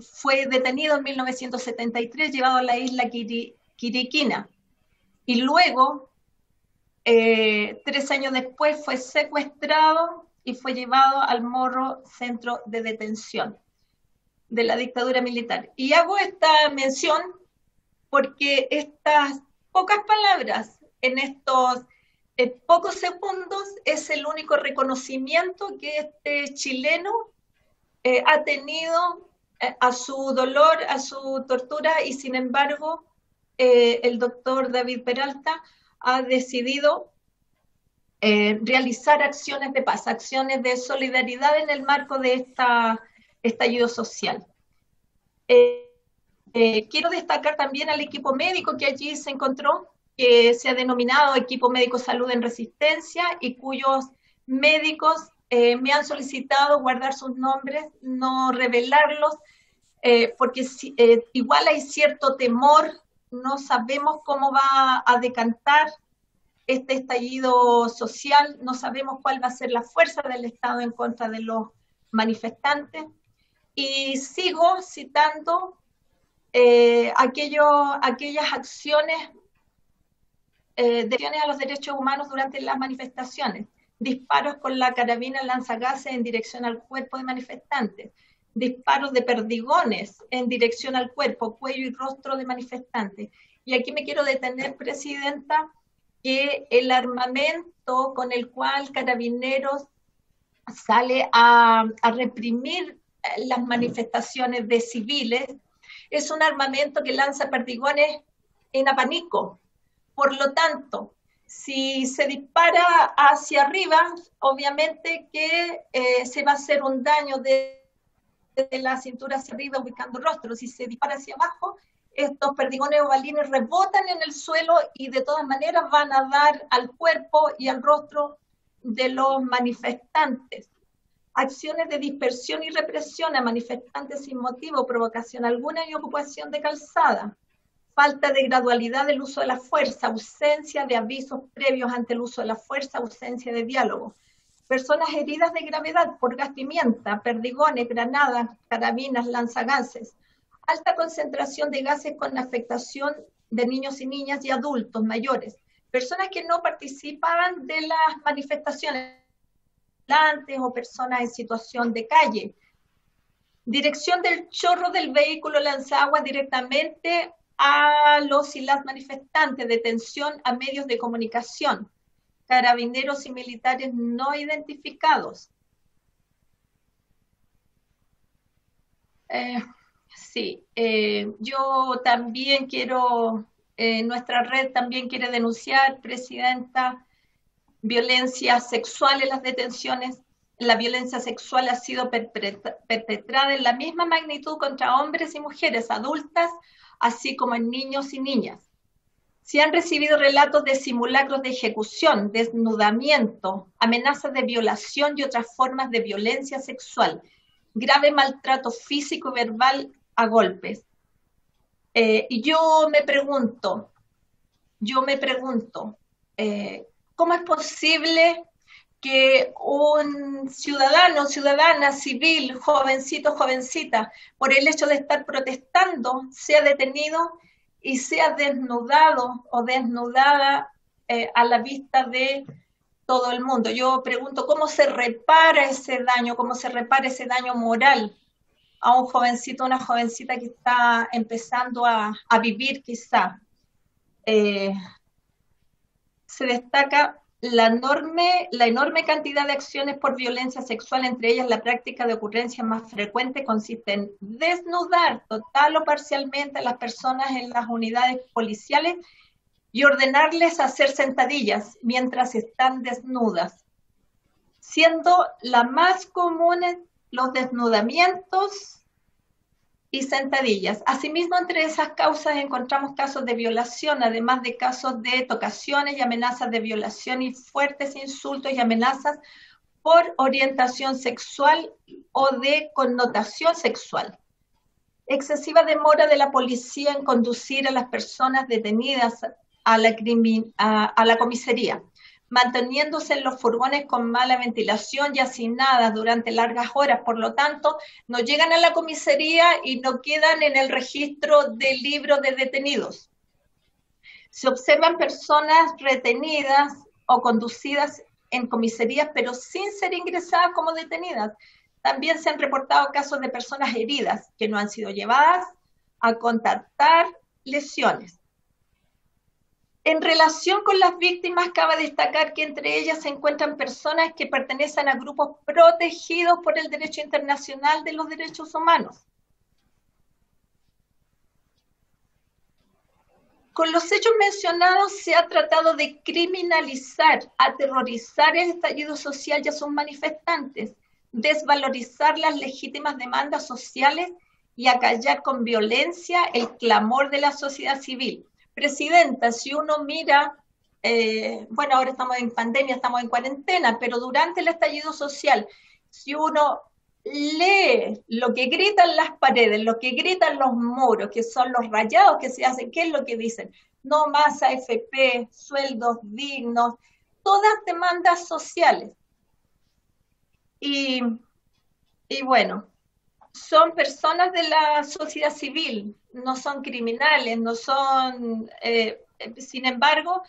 fue detenido en 1973, llevado a la isla Quiriquina. Y luego, 3 años después, fue secuestrado y fue llevado al Morro Centro de Detención de la dictadura militar. Y hago esta mención porque estas pocas palabras en estos pocos segundos es el único reconocimiento que este chileno ha tenido a su dolor, a su tortura, y sin embargo el doctor David Peralta ha decidido realizar acciones de paz, acciones de solidaridad en el marco de esta estallido social. Quiero destacar también al equipo médico que allí se encontró, que se ha denominado Equipo Médico Salud en Resistencia, y cuyos médicos me han solicitado guardar sus nombres, no revelarlos, porque igual hay cierto temor, no sabemos cómo va a decantar este estallido social, no sabemos cuál va a ser la fuerza del Estado en contra de los manifestantes. Y sigo citando aquellas acciones de acciones a los derechos humanos durante las manifestaciones: disparos con la carabina lanzagases en dirección al cuerpo de manifestantes, disparos de perdigones en dirección al cuerpo, cuello y rostro de manifestantes. Y aquí me quiero detener, Presidenta, que el armamento con el cual Carabineros sale a reprimir las manifestaciones de civiles es un armamento que lanza perdigones en abanico. Por lo tanto, si se dispara hacia arriba, obviamente que se va a hacer un daño de la cintura hacia arriba, ubicando rostros. Si se dispara hacia abajo, estos perdigones o balines rebotan en el suelo y de todas maneras van a dar al cuerpo y al rostro de los manifestantes. Acciones de dispersión y represión a manifestantes sin motivo, provocación alguna y ocupación de calzada. Falta de gradualidad del uso de la fuerza, ausencia de avisos previos ante el uso de la fuerza, ausencia de diálogo. Personas heridas de gravedad por gas pimienta, perdigones, granadas, carabinas, lanzagases. Alta concentración de gases con afectación de niños y niñas y adultos mayores. Personas que no participaban de las manifestaciones antes o personas en situación de calle. Dirección del chorro del vehículo lanzagua directamente a los y las manifestantes, detención a medios de comunicación, carabineros y militares no identificados. Yo también quiero, nuestra red también quiere denunciar, Presidenta, violencia sexual en las detenciones. La violencia sexual ha sido perpetrada en la misma magnitud contra hombres y mujeres adultas, así como en niños y niñas. Se han recibido relatos de simulacros de ejecución, desnudamiento, amenazas de violación y otras formas de violencia sexual, grave maltrato físico y verbal a golpes. Y yo me pregunto, ¿cómo es posible que un ciudadano, ciudadana, civil, jovencito, jovencita, por el hecho de estar protestando, sea detenido y sea desnudado o desnudada a la vista de todo el mundo? Yo pregunto, ¿cómo se repara ese daño moral a un jovencito, una jovencita que está empezando a vivir quizá. Se destaca la enorme cantidad de acciones por violencia sexual, entre ellas la práctica de ocurrencia más frecuente consiste en desnudar total o parcialmente a las personas en las unidades policiales y ordenarles hacer sentadillas mientras están desnudas, siendo la más común los desnudamientos y sentadillas. Asimismo, entre esas causas encontramos casos de violación, además de casos de tocaciones y amenazas de violación y fuertes insultos y amenazas por orientación sexual o de connotación sexual. Excesiva demora de la policía en conducir a las personas detenidas a la comisaría, manteniéndose en los furgones con mala ventilación y hacinadas durante largas horas. Por lo tanto, no llegan a la comisaría y no quedan en el registro de libros de detenidos. Se observan personas retenidas o conducidas en comisarías, pero sin ser ingresadas como detenidas. También se han reportado casos de personas heridas que no han sido llevadas a constatar lesiones. En relación con las víctimas, cabe destacar que entre ellas se encuentran personas que pertenecen a grupos protegidos por el derecho internacional de los derechos humanos. Con los hechos mencionados se ha tratado de criminalizar, aterrorizar el estallido social y a sus manifestantes, desvalorizar las legítimas demandas sociales y acallar con violencia el clamor de la sociedad civil. Presidenta, si uno mira, bueno, ahora estamos en pandemia, estamos en cuarentena, pero durante el estallido social, si uno lee lo que gritan las paredes, lo que gritan los muros, que son los rayados que se hacen, ¿qué es lo que dicen? No más AFP, sueldos dignos, todas demandas sociales. Y bueno, son personas de la sociedad civil, no son criminales, no son, sin embargo,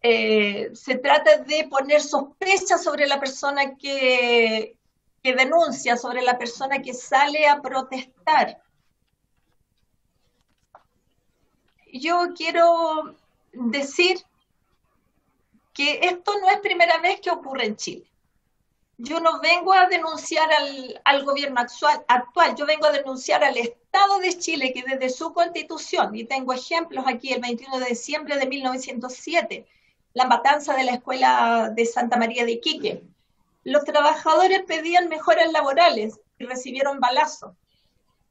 se trata de poner sospecha sobre la persona que denuncia, sobre la persona que sale a protestar. Yo quiero decir que esto no es primera vez que ocurre en Chile. Yo no vengo a denunciar al gobierno actual, yo vengo a denunciar al Estado de Chile, que desde su constitución, y tengo ejemplos aquí, el 21 de diciembre de 1907, la matanza de la escuela de Santa María de Iquique. Los trabajadores pedían mejoras laborales y recibieron balazos.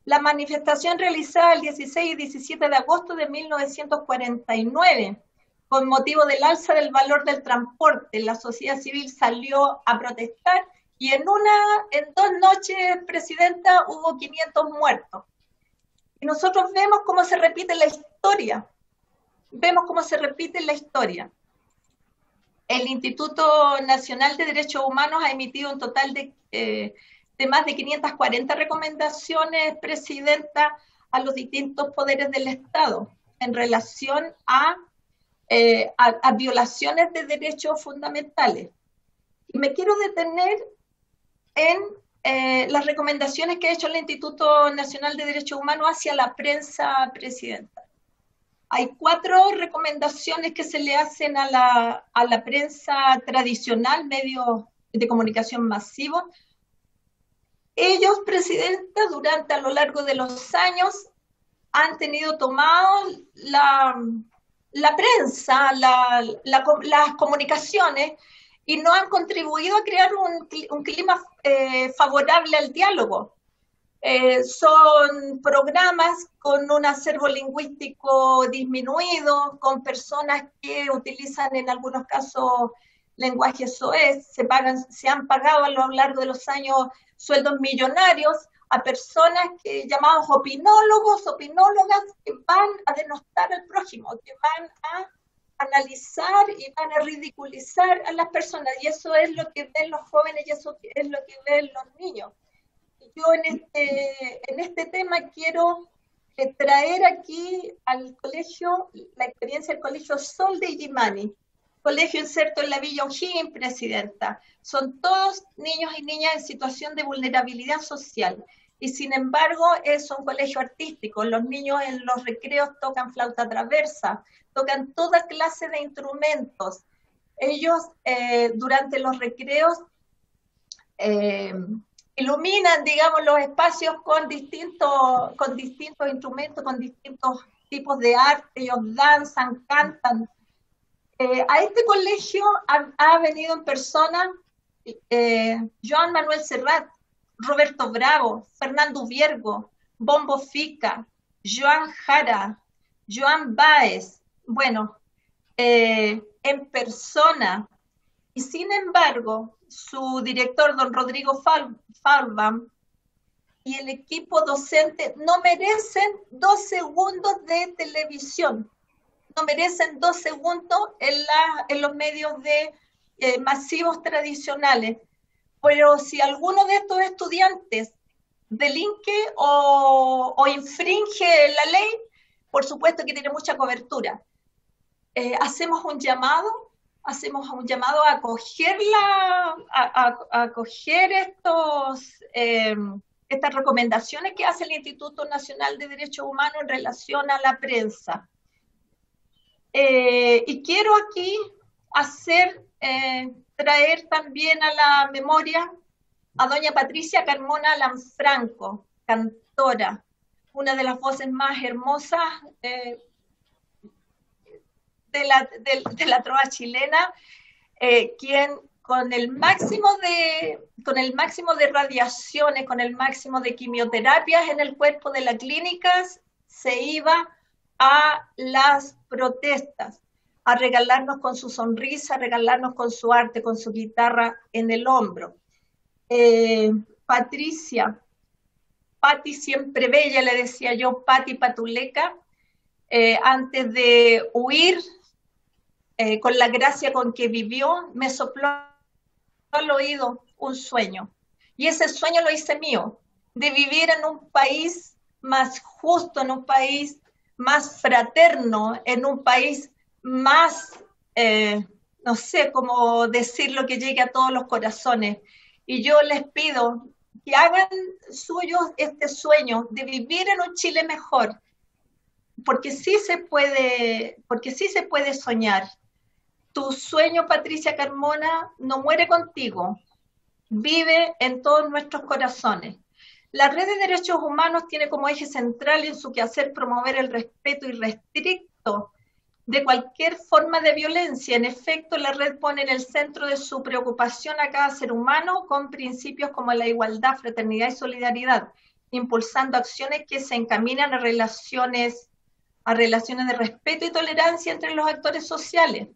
La manifestación realizada el 16 y 17 de agosto de 1949, con motivo del alza del valor del transporte, la sociedad civil salió a protestar y en dos noches, presidenta, hubo 500 muertos. Y nosotros vemos cómo se repite la historia. Vemos cómo se repite la historia. El Instituto Nacional de Derechos Humanos ha emitido un total de más de 540 recomendaciones, presidenta, a los distintos poderes del Estado en relación a violaciones de derechos fundamentales. Y me quiero detener en las recomendaciones que ha hecho el Instituto Nacional de Derechos Humanos hacia la prensa, presidenta. Hay 4 recomendaciones que se le hacen a la prensa tradicional, medios de comunicación masivos. Ellos, presidenta, a lo largo de los años, han tenido tomado la prensa, las comunicaciones, y no han contribuido a crear un clima favorable al diálogo. Son programas con un acervo lingüístico disminuido, con personas que utilizan en algunos casos lenguaje soez, se han pagado a lo largo de los años sueldos millonarios a personas llamados opinólogos, opinólogas, que van a denostar al prójimo, que van a analizar y van a ridiculizar a las personas. Y eso es lo que ven los jóvenes y eso es lo que ven los niños. Yo en este tema quiero traer aquí al colegio, la experiencia del colegio Sol de Illimani, colegio inserto en la Villa O'Higgins, presidenta. Son todos niños y niñas en situación de vulnerabilidad social. y sin embargo es un colegio artístico. Los niños en los recreos tocan flauta traversa, tocan toda clase de instrumentos. Ellos durante los recreos iluminan, digamos, los espacios con distintos instrumentos, con distintos tipos de arte. Ellos danzan, cantan. A este colegio ha venido en persona Joan Manuel Serrat, Roberto Bravo, Fernando Viergo, Bombo Fica, Joan Jara, Joan Baez, bueno, en persona. Y sin embargo, su director, don Rodrigo Falban, y el equipo docente no merecen 2 segundos de televisión, no merecen 2 segundos en los medios de masivos tradicionales. Pero si alguno de estos estudiantes delinque o infringe la ley, por supuesto que tiene mucha cobertura. Hacemos un llamado a acoger estas recomendaciones que hace el Instituto Nacional de Derechos Humanos en relación a la prensa. Y quiero aquí traer también a la memoria a doña Patricia Carmona Lanfranco, cantora, una de las voces más hermosas de la trova chilena, quien con el máximo de radiaciones, con el máximo de quimioterapias en el cuerpo de las clínicas, se iba a las protestas a regalarnos con su sonrisa, a regalarnos con su arte, con su guitarra en el hombro. Patricia, Pati siempre bella, le decía yo, Pati Patuleca, antes de huir, con la gracia con que vivió, me sopló al oído un sueño. Y ese sueño lo hice mío, de vivir en un país más justo, en un país más fraterno, en un país más, no sé cómo decirlo, que llegue a todos los corazones. Y yo les pido que hagan suyo este sueño de vivir en un Chile mejor, porque sí se puede soñar. Tu sueño, Patricia Carmona, no muere contigo, vive en todos nuestros corazones. La Red de Derechos Humanos tiene como eje central en su quehacer promover el respeto irrestricto de cualquier forma de violencia. En efecto, la red pone en el centro de su preocupación a cada ser humano con principios como la igualdad, fraternidad y solidaridad, impulsando acciones que se encaminan a relaciones de respeto y tolerancia entre los actores sociales.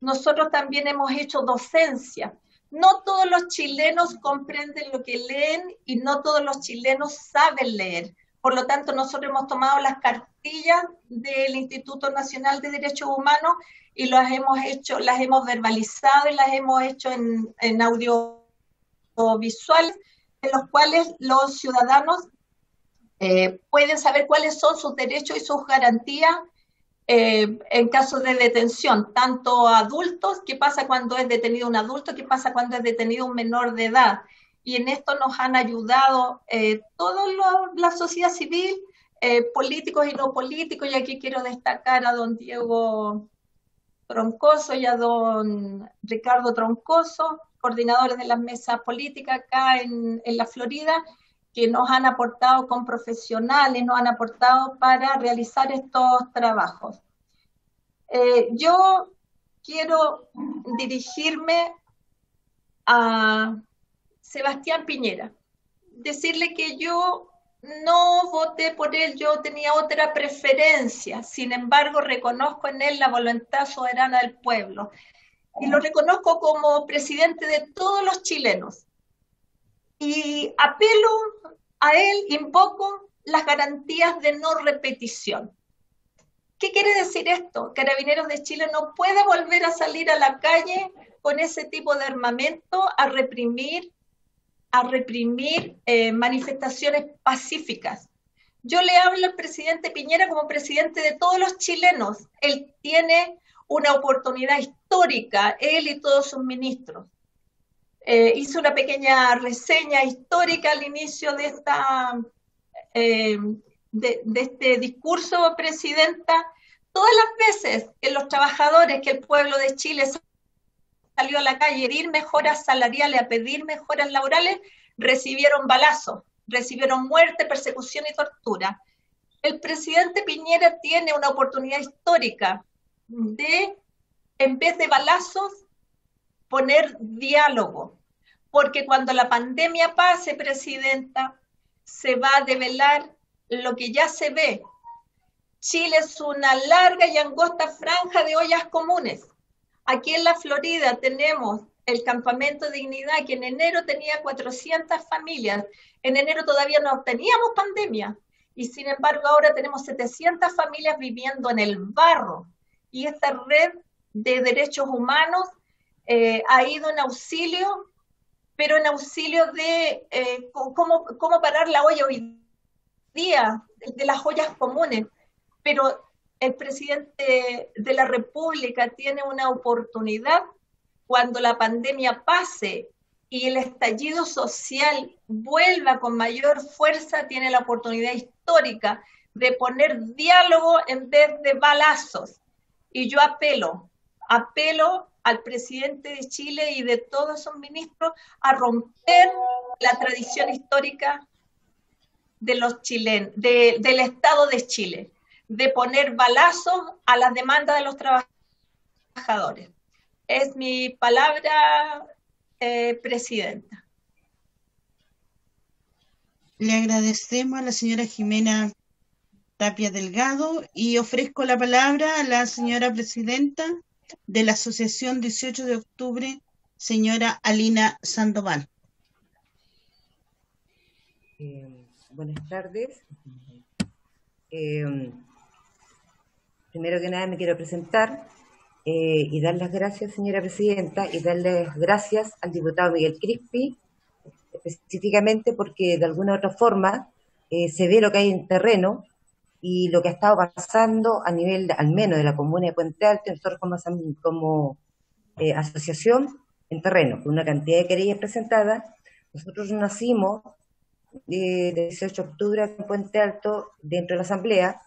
Nosotros también hemos hecho docencia. No todos los chilenos comprenden lo que leen y no todos los chilenos saben leer. Por lo tanto, nosotros hemos tomado las cartillas del Instituto Nacional de Derechos Humanos y las hemos verbalizado y las hemos hecho en audiovisual, en los cuales los ciudadanos pueden saber cuáles son sus derechos y sus garantías en caso de detención, tanto adultos, qué pasa cuando es detenido un adulto, qué pasa cuando es detenido un menor de edad. Y en esto nos han ayudado toda la sociedad civil, políticos y no políticos, y aquí quiero destacar a don Diego Troncoso y a don Ricardo Troncoso, coordinadores de las mesas políticas acá en la Florida, que nos han aportado con profesionales, nos han aportado para realizar estos trabajos. Yo quiero dirigirme a Sebastián Piñera, decirle que yo no voté por él, yo tenía otra preferencia, sin embargo reconozco en él la voluntad soberana del pueblo y lo reconozco como presidente de todos los chilenos. Y apelo a él, invoco las garantías de no repetición. ¿Qué quiere decir esto? Carabineros de Chile no puede volver a salir a la calle con ese tipo de armamento a reprimir manifestaciones pacíficas. Yo le hablo al presidente Piñera como presidente de todos los chilenos. Él tiene una oportunidad histórica, él y todos sus ministros. hizo una pequeña reseña histórica al inicio de esta de este discurso, presidenta. Todas las veces que los trabajadores, que el pueblo de Chile salió a la calle a pedir mejoras salariales, a pedir mejoras laborales, recibieron balazos, recibieron muerte, persecución y tortura. El presidente Piñera tiene una oportunidad histórica de, en vez de balazos, poner diálogo, porque cuando la pandemia pase, presidenta, se va a develar lo que ya se ve. Chile es una larga y angosta franja de ollas comunes. Aquí en la Florida tenemos el campamento Dignidad, que en enero tenía 400 familias. En enero todavía no teníamos pandemia, y sin embargo ahora tenemos 700 familias viviendo en el barro. Y esta red de derechos humanos ha ido en auxilio, pero en auxilio de cómo parar la olla hoy día, de las ollas comunes. Pero el presidente de la República tiene una oportunidad cuando la pandemia pase y el estallido social vuelva con mayor fuerza, tiene la oportunidad histórica de poner diálogo en vez de balazos. Y yo apelo al presidente de Chile y de todos sus ministros a romper la tradición histórica de los chilenos, del Estado de Chile, de poner balazos a las demandas de los trabajadores. Es mi palabra, presidenta. Le agradecemos a la señora Jimena Tapia Delgado y ofrezco la palabra a la señora presidenta de la Asociación 18 de Octubre, señora Alina Sandoval. Buenas tardes. Primero que nada me quiero presentar y dar las gracias, señora presidenta, y darles gracias al diputado Miguel Crispi, específicamente porque de alguna u otra forma se ve lo que hay en terreno y lo que ha estado pasando a nivel, al menos, de la comuna de Puente Alto, nosotros como asociación en terreno, con una cantidad de querellas presentadas. Nosotros nacimos el 18 de octubre en Puente Alto dentro de la asamblea,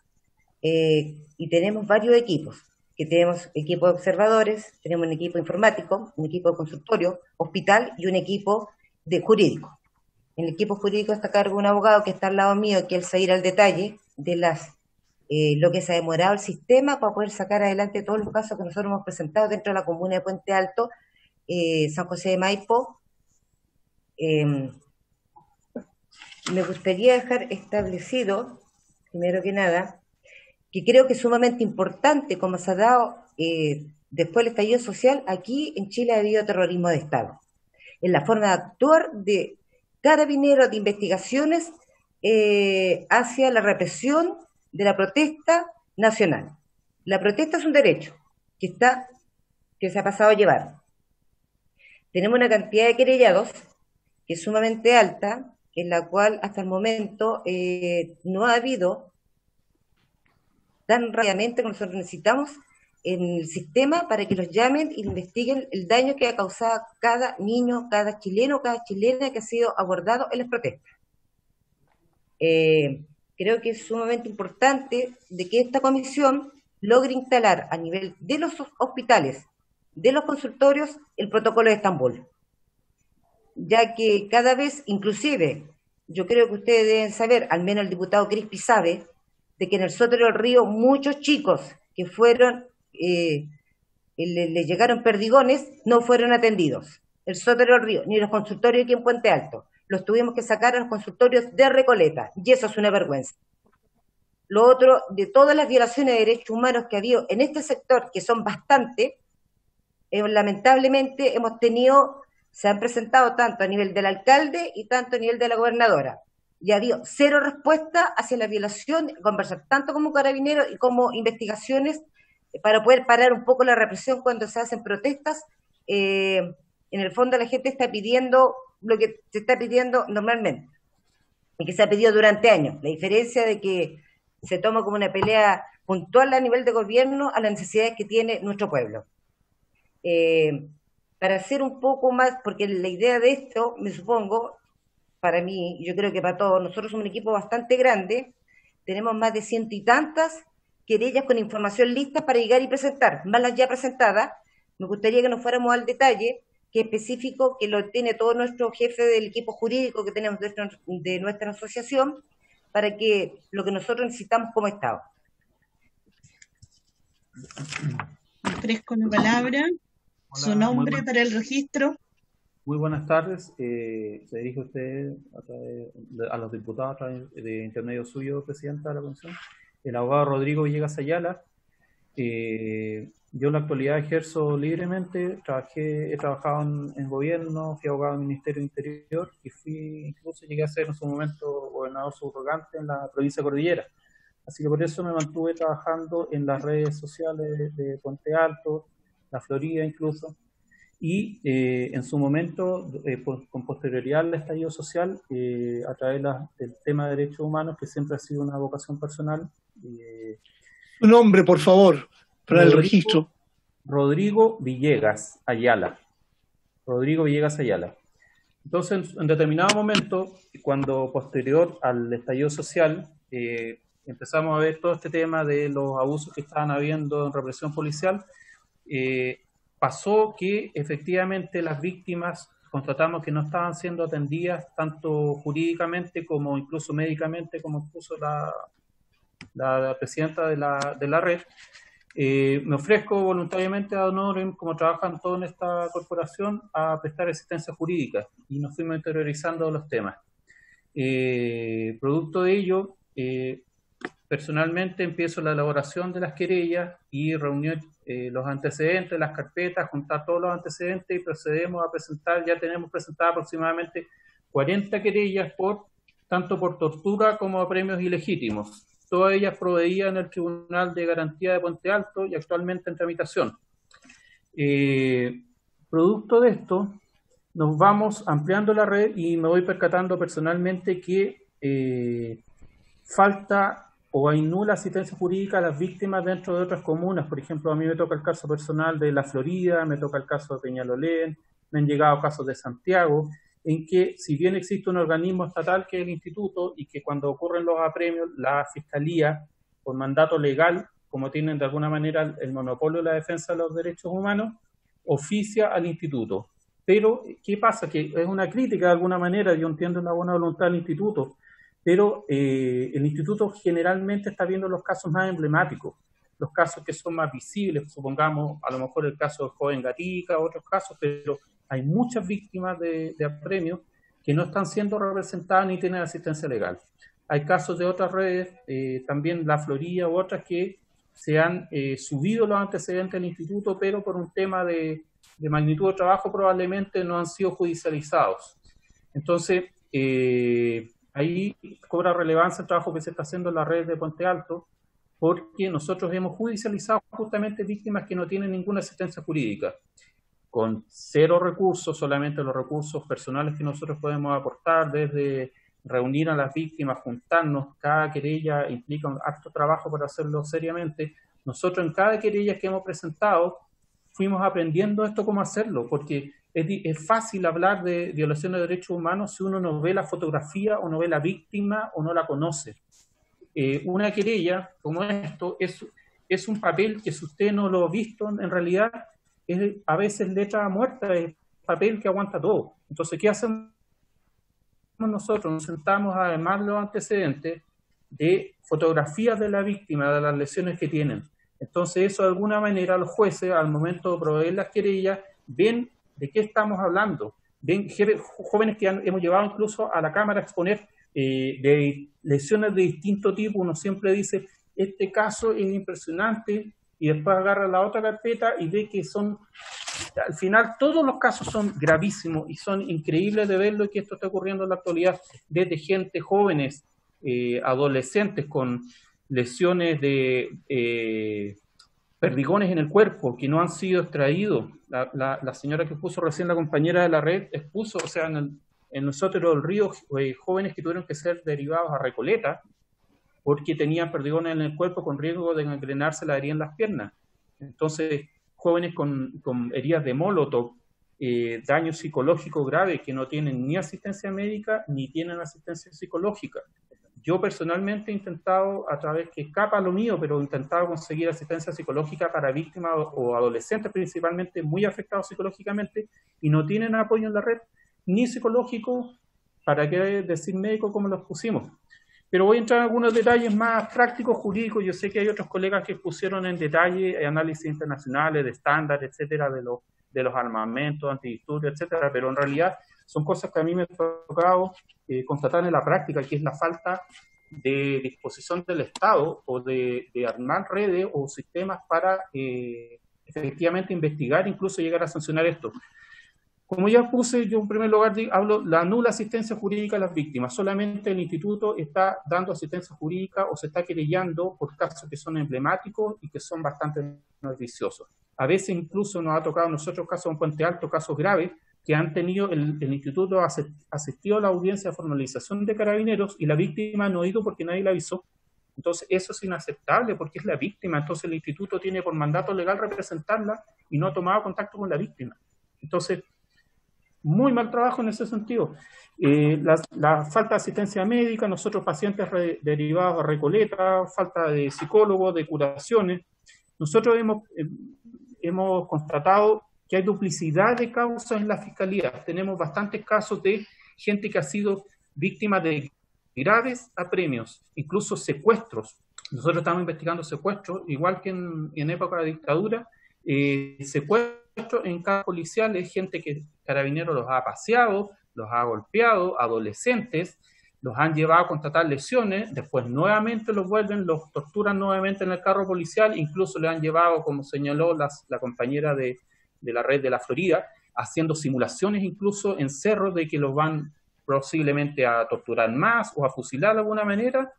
y tenemos varios equipos, que tenemos equipo de observadores, tenemos un equipo informático, un equipo de consultorio, hospital y un equipo de jurídico. En el equipo jurídico está a cargo un abogado que está al lado mío, que él se irá al detalle de lo que se ha demorado el sistema para poder sacar adelante todos los casos que nosotros hemos presentado dentro de la comuna de Puente Alto, San José de Maipo. Me gustaría dejar establecido, primero que nada, que creo que es sumamente importante, como se ha dado después del estallido social, aquí en Chile ha habido terrorismo de Estado. En la forma de actuar de carabineros, de investigaciones hacia la represión de la protesta nacional. La protesta es un derecho que se ha pasado a llevar. Tenemos una cantidad de querellados que es sumamente alta, en la cual hasta el momento no ha habido tan rápidamente como nosotros necesitamos en el sistema para que los llamen y investiguen el daño que ha causado cada niño, cada chileno, cada chilena que ha sido abordado en las protestas. Creo que es sumamente importante de que esta comisión logre instalar a nivel de los hospitales, de los consultorios, el protocolo de Estambul, ya que cada vez, inclusive, yo creo que ustedes deben saber, al menos el diputado Crispi sabe, de que en el sótano del río muchos chicos que fueron, le llegaron perdigones, no fueron atendidos. El sótano del río, ni los consultorios aquí en Puente Alto, los tuvimos que sacar a los consultorios de Recoleta, y eso es una vergüenza. Lo otro, de todas las violaciones de derechos humanos que ha habido en este sector, que son bastante, lamentablemente hemos tenido... Se han presentado tanto a nivel del alcalde y tanto a nivel de la gobernadora. Ya dio cero respuesta hacia la violación, conversar tanto como carabineros y como investigaciones para poder parar un poco la represión cuando se hacen protestas. En el fondo la gente está pidiendo lo que se está pidiendo normalmente y que se ha pedido durante años. La diferencia de que se toma como una pelea puntual a nivel de gobierno a las necesidades que tiene nuestro pueblo. para hacer un poco más, porque la idea de esto, me supongo, para mí, yo creo que para todos, nosotros somos un equipo bastante grande, tenemos más de 100 y tantas querellas con información lista para llegar y presentar, más las ya presentadas. Me gustaría que nos fuéramos al detalle, que es específico, que lo tiene todo nuestro jefe del equipo jurídico que tenemos de nuestra asociación, para que lo que nosotros necesitamos como Estado. Ofrezco la palabra. Hola, su nombre para el registro. Muy buenas tardes. Se dirige usted a, a los diputados a través de intermedio suyo, presidenta de la Comisión, el abogado Rodrigo Villegas Ayala. Yo en la actualidad ejerzo libremente, he trabajado en gobierno, fui abogado del Ministerio del Interior y fui, incluso llegué a ser en su momento gobernador subrogante en la provincia de Cordillera. Así que por eso me mantuve trabajando en las redes sociales de Puente Alto, la Florida incluso, y en su momento, con posterioridad al estallido social, a través del tema de derechos humanos, que siempre ha sido una vocación personal. Tu nombre, por favor. Para el registro. Rodrigo Villegas Ayala. Rodrigo Villegas Ayala. Entonces, en determinado momento, cuando posterior al estallido social, empezamos a ver todo este tema de los abusos que estaban habiendo en represión policial, pasó que efectivamente las víctimas constatamos que no estaban siendo atendidas tanto jurídicamente como incluso médicamente, como puso la presidenta de la red. Me ofrezco voluntariamente a Honorem, como trabajan todos en esta corporación, a prestar asistencia jurídica y nos fuimos interiorizando de los temas. Producto de ello, personalmente empiezo la elaboración de las querellas y reunir los antecedentes, las carpetas, juntar todos los antecedentes y procedemos a presentar, ya tenemos presentadas aproximadamente 40 querellas tanto por tortura como a premios ilegítimos. Todas ellas proveídas en el Tribunal de Garantía de Puente Alto y actualmente en tramitación. Producto de esto, nos vamos ampliando la red y me voy percatando personalmente que falta o hay nula asistencia jurídica a las víctimas dentro de otras comunas. Por ejemplo, a mí me toca el caso personal de La Florida, me toca el caso de Peñalolén, me han llegado casos de Santiago, en que si bien existe un organismo estatal que es el instituto y que cuando ocurren los apremios, la fiscalía, por mandato legal, como tienen de alguna manera el monopolio de la defensa de los derechos humanos, oficia al instituto. Pero, ¿qué pasa? Que es una crítica de alguna manera, yo entiendo la buena voluntad del instituto, pero el instituto generalmente está viendo los casos más emblemáticos, los casos que son más visibles, supongamos a lo mejor el caso del joven Gatica, otros casos, pero hay muchas víctimas de apremios que no están siendo representadas ni tienen asistencia legal. Hay casos de otras redes, también La Florida u otras, que se han subido los antecedentes del instituto, pero por un tema de magnitud de trabajo probablemente no han sido judicializados. Entonces, ahí cobra relevancia el trabajo que se está haciendo en la red de Puente Alto, porque nosotros hemos judicializado justamente víctimas que no tienen ninguna asistencia jurídica, con cero recursos, solamente los recursos personales que nosotros podemos aportar, desde reunir a las víctimas, juntarnos. Cada querella implica un harto trabajo para hacerlo seriamente. Nosotros en cada querella que hemos presentado fuimos aprendiendo esto, cómo hacerlo, porque es fácil hablar de violaciones de derechos humanos si uno no ve la fotografía o no ve la víctima o no la conoce. Una querella como esto es un papel que si usted no lo ha visto en realidad, es a veces letra muerta, es papel que aguanta todo. Entonces, ¿qué hacemos nosotros? Nos sentamos a armar los antecedentes de fotografías de la víctima, de las lesiones que tienen. Entonces, eso de alguna manera los jueces, al momento de proveer las querellas, ven de qué estamos hablando. Ven jóvenes que hemos llevado incluso a la Cámara a exponer de lesiones de distinto tipo. Uno siempre dice, este caso es impresionante, y después agarra la otra carpeta y ve que son, al final todos los casos son gravísimos y son increíbles de verlo, y que esto está ocurriendo en la actualidad desde gente, jóvenes, adolescentes con lesiones de perdigones en el cuerpo que no han sido extraídos. La señora que puso recién, la compañera de la red, expuso, o sea, en el sótero del río, jóvenes que tuvieron que ser derivados a Recoleta, porque tenían perdigones en el cuerpo con riesgo de gangrenarse la herida en las piernas. Entonces, jóvenes con heridas de molotov, daño psicológico grave que no tienen ni asistencia médica ni tienen asistencia psicológica. Yo personalmente he intentado, a través que escapa lo mío, pero he intentado conseguir asistencia psicológica para víctimas o adolescentes principalmente muy afectados psicológicamente y no tienen apoyo en la red, ni psicológico, para qué decir médico como los pusimos. Pero voy a entrar en algunos detalles más prácticos, jurídicos. Yo sé que hay otros colegas que pusieron en detalle análisis internacionales, de estándares, etcétera, de los armamentos, antidisturbios, etcétera, pero en realidad son cosas que a mí me ha tocado constatar en la práctica, que es la falta de disposición del Estado o de armar redes o sistemas para efectivamente investigar, incluso llegar a sancionar esto. Como ya puse, yo en primer lugar hablo de la nula asistencia jurídica a las víctimas. Solamente el instituto está dando asistencia jurídica o se está querellando por casos que son emblemáticos y que son bastante noticiosos. A veces incluso nos ha tocado a nosotros casos en Puente Alto, casos graves, que han tenido, el instituto asistió a la audiencia de formalización de Carabineros y la víctima no ha ido porque nadie la avisó. Entonces eso es inaceptable porque es la víctima, entonces el instituto tiene por mandato legal representarla y no ha tomado contacto con la víctima. Entonces, muy mal trabajo en ese sentido. La falta de asistencia médica, nosotros pacientes derivados a Recoleta, falta de psicólogos, de curaciones. Nosotros hemos constatado que hay duplicidad de causas en la fiscalía. Tenemos bastantes casos de gente que ha sido víctima de graves apremios, incluso secuestros. Nosotros estamos investigando secuestros, igual que en época de dictadura, secuestros. En casos policiales, gente que Carabineros los ha paseado, los ha golpeado, adolescentes, los han llevado a constatar lesiones, después nuevamente los vuelven, los torturan nuevamente en el carro policial, incluso le han llevado, como señaló la compañera de la red de la Florida, haciendo simulaciones incluso en cerros de que los van posiblemente a torturar más o a fusilar de alguna manera,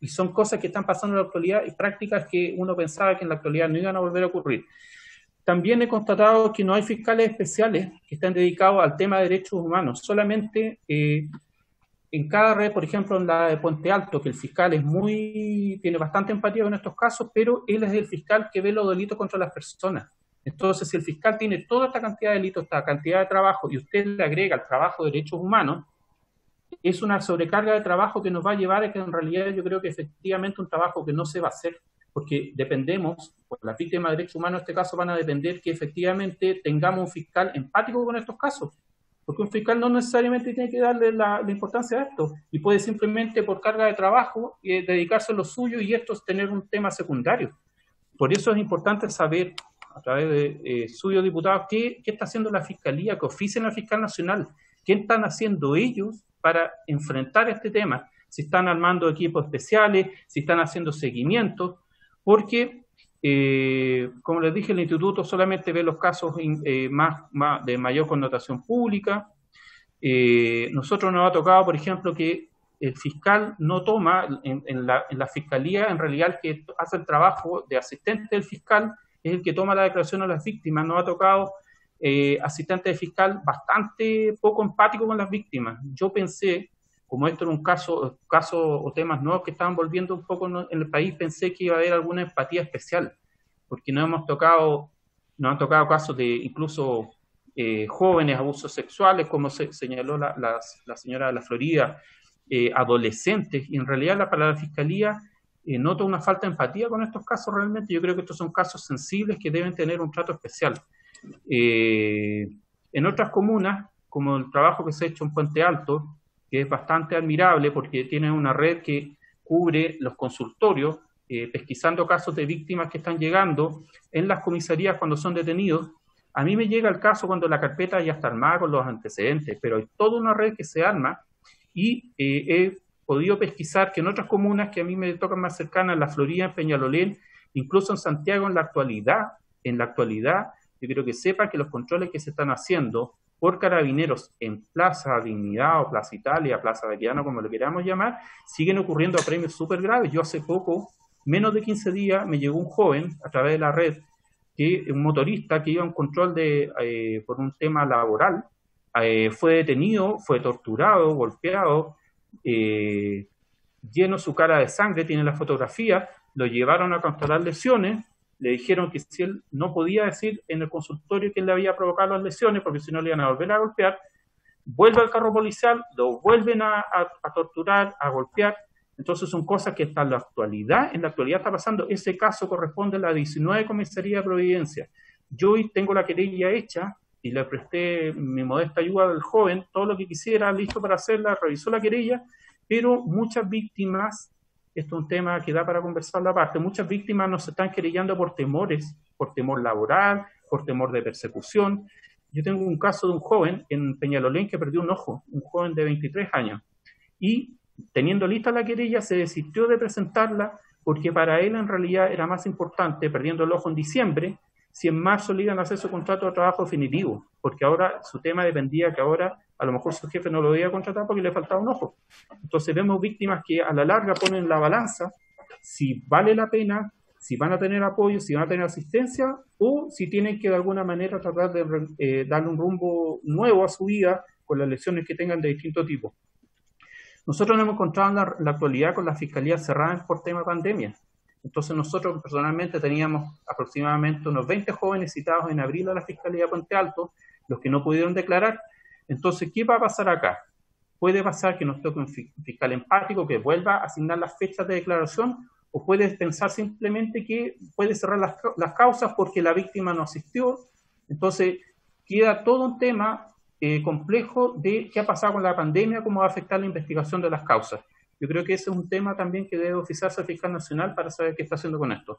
y son cosas que están pasando en la actualidad y prácticas que uno pensaba que en la actualidad no iban a volver a ocurrir. También he constatado que no hay fiscales especiales que están dedicados al tema de derechos humanos. Solamente en cada red, por ejemplo, en la de Puente Alto, que el fiscal tiene bastante empatía con estos casos, pero él es el fiscal que ve los delitos contra las personas. Entonces, si el fiscal tiene toda esta cantidad de delitos, esta cantidad de trabajo, y usted le agrega el trabajo de derechos humanos, es una sobrecarga de trabajo que nos va a llevar a que en realidad yo creo que efectivamente un trabajo que no se va a hacer, porque dependemos, pues las víctimas de derechos humanos en este caso van a depender que efectivamente tengamos un fiscal empático con estos casos, porque un fiscal no necesariamente tiene que darle la importancia a esto, y puede simplemente por carga de trabajo dedicarse a lo suyo y esto es tener un tema secundario. Por eso es importante saber, a través de suyos diputados, qué está haciendo la Fiscalía, qué oficina la Fiscal Nacional, qué están haciendo ellos para enfrentar este tema, si están armando equipos especiales, si están haciendo seguimiento, porque, como les dije, el instituto solamente ve los casos de mayor connotación pública. Nosotros nos ha tocado, por ejemplo, que el fiscal no toma, en la fiscalía, en realidad el que hace el trabajo de asistente del fiscal es el que toma la declaración a las víctimas. Nos ha tocado asistente del fiscal bastante poco empático con las víctimas. Yo pensé, como esto era un caso o temas nuevos que estaban volviendo un poco en el país, pensé que iba a haber alguna empatía especial, porque nos han tocado casos de incluso jóvenes, abusos sexuales, como señaló la señora de la Florida, adolescentes, y en realidad para la Fiscalía noto una falta de empatía con estos casos realmente. Yo creo que estos son casos sensibles que deben tener un trato especial. En otras comunas, como el trabajo que se ha hecho en Puente Alto, que es bastante admirable porque tiene una red que cubre los consultorios, pesquisando casos de víctimas que están llegando en las comisarías cuando son detenidos. A mí me llega el caso cuando la carpeta ya está armada con los antecedentes, pero hay toda una red que se arma y he podido pesquisar que en otras comunas que a mí me tocan más cercanas, en la Florida, en Peñalolén, incluso en Santiago, en la actualidad, yo quiero que sepan que los controles que se están haciendo por Carabineros en Plaza Dignidad o Plaza Italia, Plaza Vaquedano, como lo queramos llamar, siguen ocurriendo apremios súper graves. Yo hace poco, menos de 15 días, me llegó un joven a través de la red, un motorista que iba a un control por un tema laboral, fue detenido, fue torturado, golpeado, lleno su cara de sangre, tiene la fotografía, lo llevaron a constatar lesiones, le dijeron que si él no podía decir en el consultorio que él le había provocado las lesiones, porque si no le iban a volver a golpear, vuelve al carro policial, lo vuelven a torturar, a golpear. Entonces son cosas que hasta en la actualidad está pasando. Ese caso corresponde a la 19 Comisaría de Providencia. Yo hoy tengo la querella hecha y le presté mi modesta ayuda del joven, todo lo que quisiera, listo para hacerla, revisó la querella, pero muchas víctimas, esto es un tema que da para conversarlo aparte, muchas víctimas nos están querellando por temores, por temor laboral, por temor de persecución. Yo tengo un caso de un joven en Peñalolén que perdió un ojo, un joven de 23 años, y teniendo lista la querella se desistió de presentarla porque para él en realidad era más importante, perdiendo el ojo en diciembre, si en marzo le iban a hacer su contrato de trabajo definitivo, porque ahora su tema dependía que ahora a lo mejor su jefe no lo iba a contratar porque le faltaba un ojo. Entonces vemos víctimas que a la larga ponen la balanza si vale la pena, si van a tener apoyo, si van a tener asistencia, o si tienen que de alguna manera tratar de darle un rumbo nuevo a su vida con las lesiones que tengan de distinto tipo. Nosotros nos hemos encontrado en la actualidad con las fiscalías cerradas por tema pandemia. Entonces nosotros personalmente teníamos aproximadamente unos 20 jóvenes citados en abril a la Fiscalía de Puente Alto, los que no pudieron declarar. Entonces, ¿qué va a pasar acá? Puede pasar que nos toque un fiscal empático que vuelva a asignar las fechas de declaración, o puede pensar simplemente que puede cerrar las causas porque la víctima no asistió. Entonces queda todo un tema complejo de qué ha pasado con la pandemia, cómo va a afectar la investigación de las causas. Yo creo que ese es un tema también que debe oficiarse al fiscal nacional para saber qué está haciendo con esto.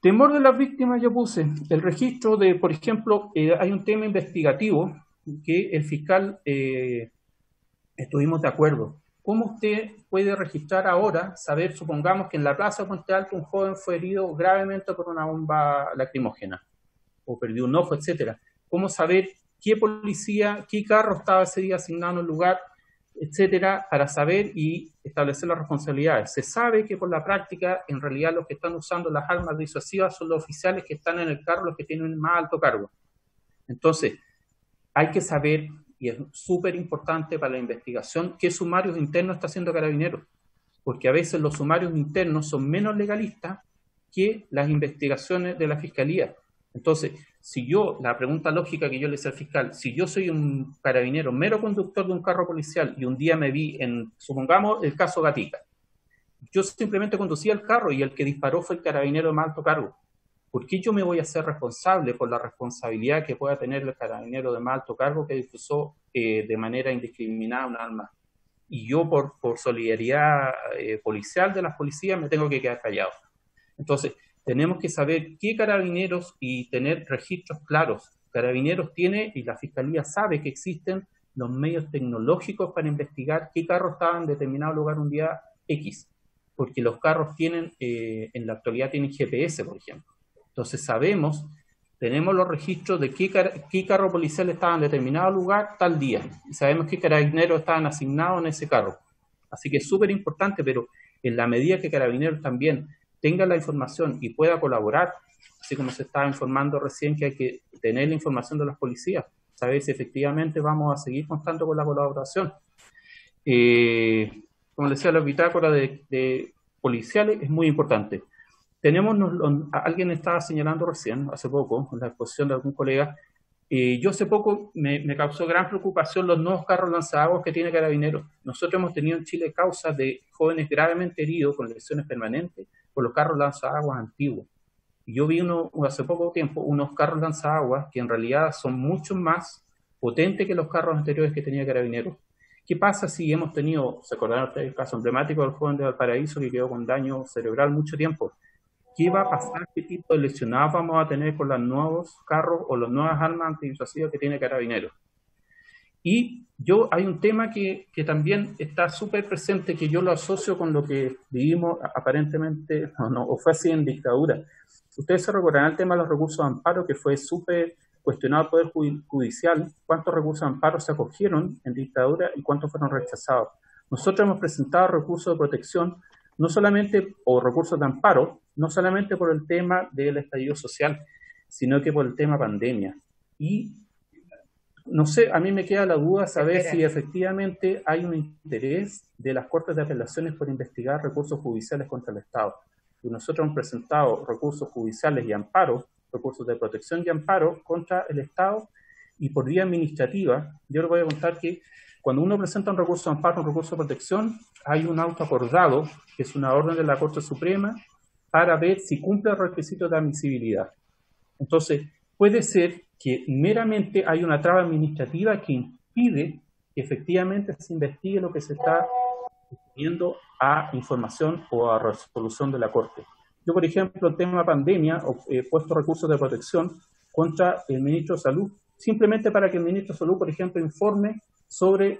Temor de las víctimas, yo puse el registro de, por ejemplo, hay un tema investigativo que el fiscal estuvimos de acuerdo. ¿Cómo usted puede registrar ahora, saber, supongamos que en la plaza de Puente Alto un joven fue herido gravemente por una bomba lacrimógena, o perdió un ojo, etcétera? ¿Cómo saber qué policía, qué carro estaba ese día asignado en el lugar, etcétera, para saber y establecer las responsabilidades? Se sabe que por la práctica, en realidad, los que están usando las armas disuasivas son los oficiales que están en el carro, los que tienen más alto cargo. Entonces, hay que saber, y es súper importante para la investigación, qué sumarios internos está haciendo Carabineros, porque a veces los sumarios internos son menos legalistas que las investigaciones de la Fiscalía. Entonces, si yo, la pregunta lógica que yo le hice al fiscal, si yo soy un carabinero, mero conductor de un carro policial, y un día me vi en, supongamos, el caso Gatica, yo simplemente conducía el carro y el que disparó fue el carabinero de más alto cargo. ¿Por qué yo me voy a hacer responsable por la responsabilidad que pueda tener el carabinero de más alto cargo que difusó de manera indiscriminada un arma? Y yo, por solidaridad policial de las policías, me tengo que quedar callado. Entonces, tenemos que saber qué carabineros y tener registros claros. Carabineros tiene, y la Fiscalía sabe que existen los medios tecnológicos para investigar qué carro estaba en determinado lugar un día X, porque los carros tienen, en la actualidad tienen GPS, por ejemplo. Entonces sabemos, tenemos los registros de qué carro policial estaba en determinado lugar tal día, y sabemos qué carabineros estaban asignados en ese carro. Así que es súper importante, pero en la medida que Carabineros también tenga la información y pueda colaborar, así como se estaba informando recién que hay que tener la información de las policías, saber si efectivamente vamos a seguir contando con la colaboración. Como les decía, la bitácora de policiales es muy importante. Tenemos, alguien estaba señalando recién, hace poco, en la exposición de algún colega, yo hace poco me causó gran preocupación los nuevos carros lanzados que tiene Carabineros. Nosotros hemos tenido en Chile causas de jóvenes gravemente heridos con lesiones permanentes por los carros lanzaguas antiguos. Yo vi hace poco tiempo unos carros lanzaguas que en realidad son mucho más potentes que los carros anteriores que tenía Carabineros. ¿Qué pasa si hemos tenido, se acordaron ustedes el caso emblemático del joven de Valparaíso que quedó con daño cerebral mucho tiempo? ¿Qué va a pasar? ¿Qué tipo de lesionados vamos a tener con los nuevos carros o las nuevas armas antidisuasivas que tiene Carabineros? Y hay un tema que también está súper presente, que yo lo asocio con lo que vivimos aparentemente, o fue así en dictadura. Ustedes se recordarán el tema de los recursos de amparo, que fue súper cuestionado por el Poder Judicial. ¿Cuántos recursos de amparo se acogieron en dictadura y cuántos fueron rechazados? Nosotros hemos presentado recursos de protección, no solamente, o recursos de amparo, no solamente por el tema del estallido social, sino que por el tema pandemia. Y no sé, a mí me queda la duda saber si efectivamente hay un interés de las Cortes de Apelaciones por investigar recursos judiciales contra el Estado. y nosotros hemos presentado recursos judiciales y amparos, recursos de protección y amparo contra el Estado, y por vía administrativa, yo les voy a contar que cuando uno presenta un recurso de amparo, un recurso de protección, hay un auto acordado, que es una orden de la Corte Suprema, para ver si cumple el requisito de admisibilidad. Entonces, puede ser que meramente hay una traba administrativa que impide que efectivamente se investigue lo que se está teniendo a información o a resolución de la Corte. Yo, por ejemplo, en tema pandemia, he puesto recursos de protección contra el ministro de Salud, simplemente para que el ministro de Salud, por ejemplo, informe sobre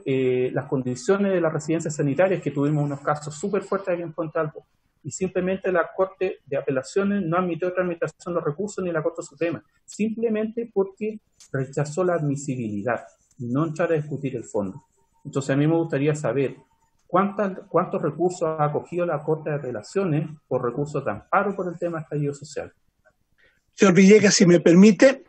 las condiciones de las residencias sanitarias, que tuvimos unos casos súper fuertes aquí en Puente Alto, y simplemente la Corte de Apelaciones no admitió tramitación de recursos ni la Corte Suprema, simplemente porque rechazó la admisibilidad, y no entrar a discutir el fondo. Entonces a mí me gustaría saber cuántos recursos ha acogido la Corte de Apelaciones por recursos de amparo por el tema estallido social. Señor Villegas, si me permite,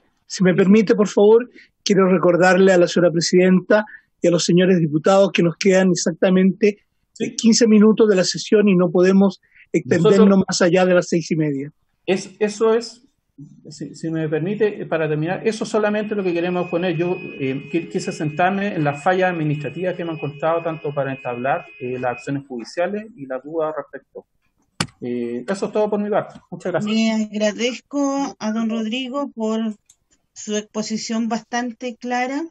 por favor, quiero recordarle a la señora presidenta y a los señores diputados que nos quedan exactamente 15 minutos de la sesión y no podemos extendernos más allá de las 6:30. Si me permite, para terminar, eso solamente es lo que queremos poner. Yo quise sentarme en las fallas administrativas que me han contado, tanto para entablar las acciones judiciales y las dudas respecto. Eso es todo por mi parte. Muchas gracias. Le agradezco a don Rodrigo por su exposición bastante clara.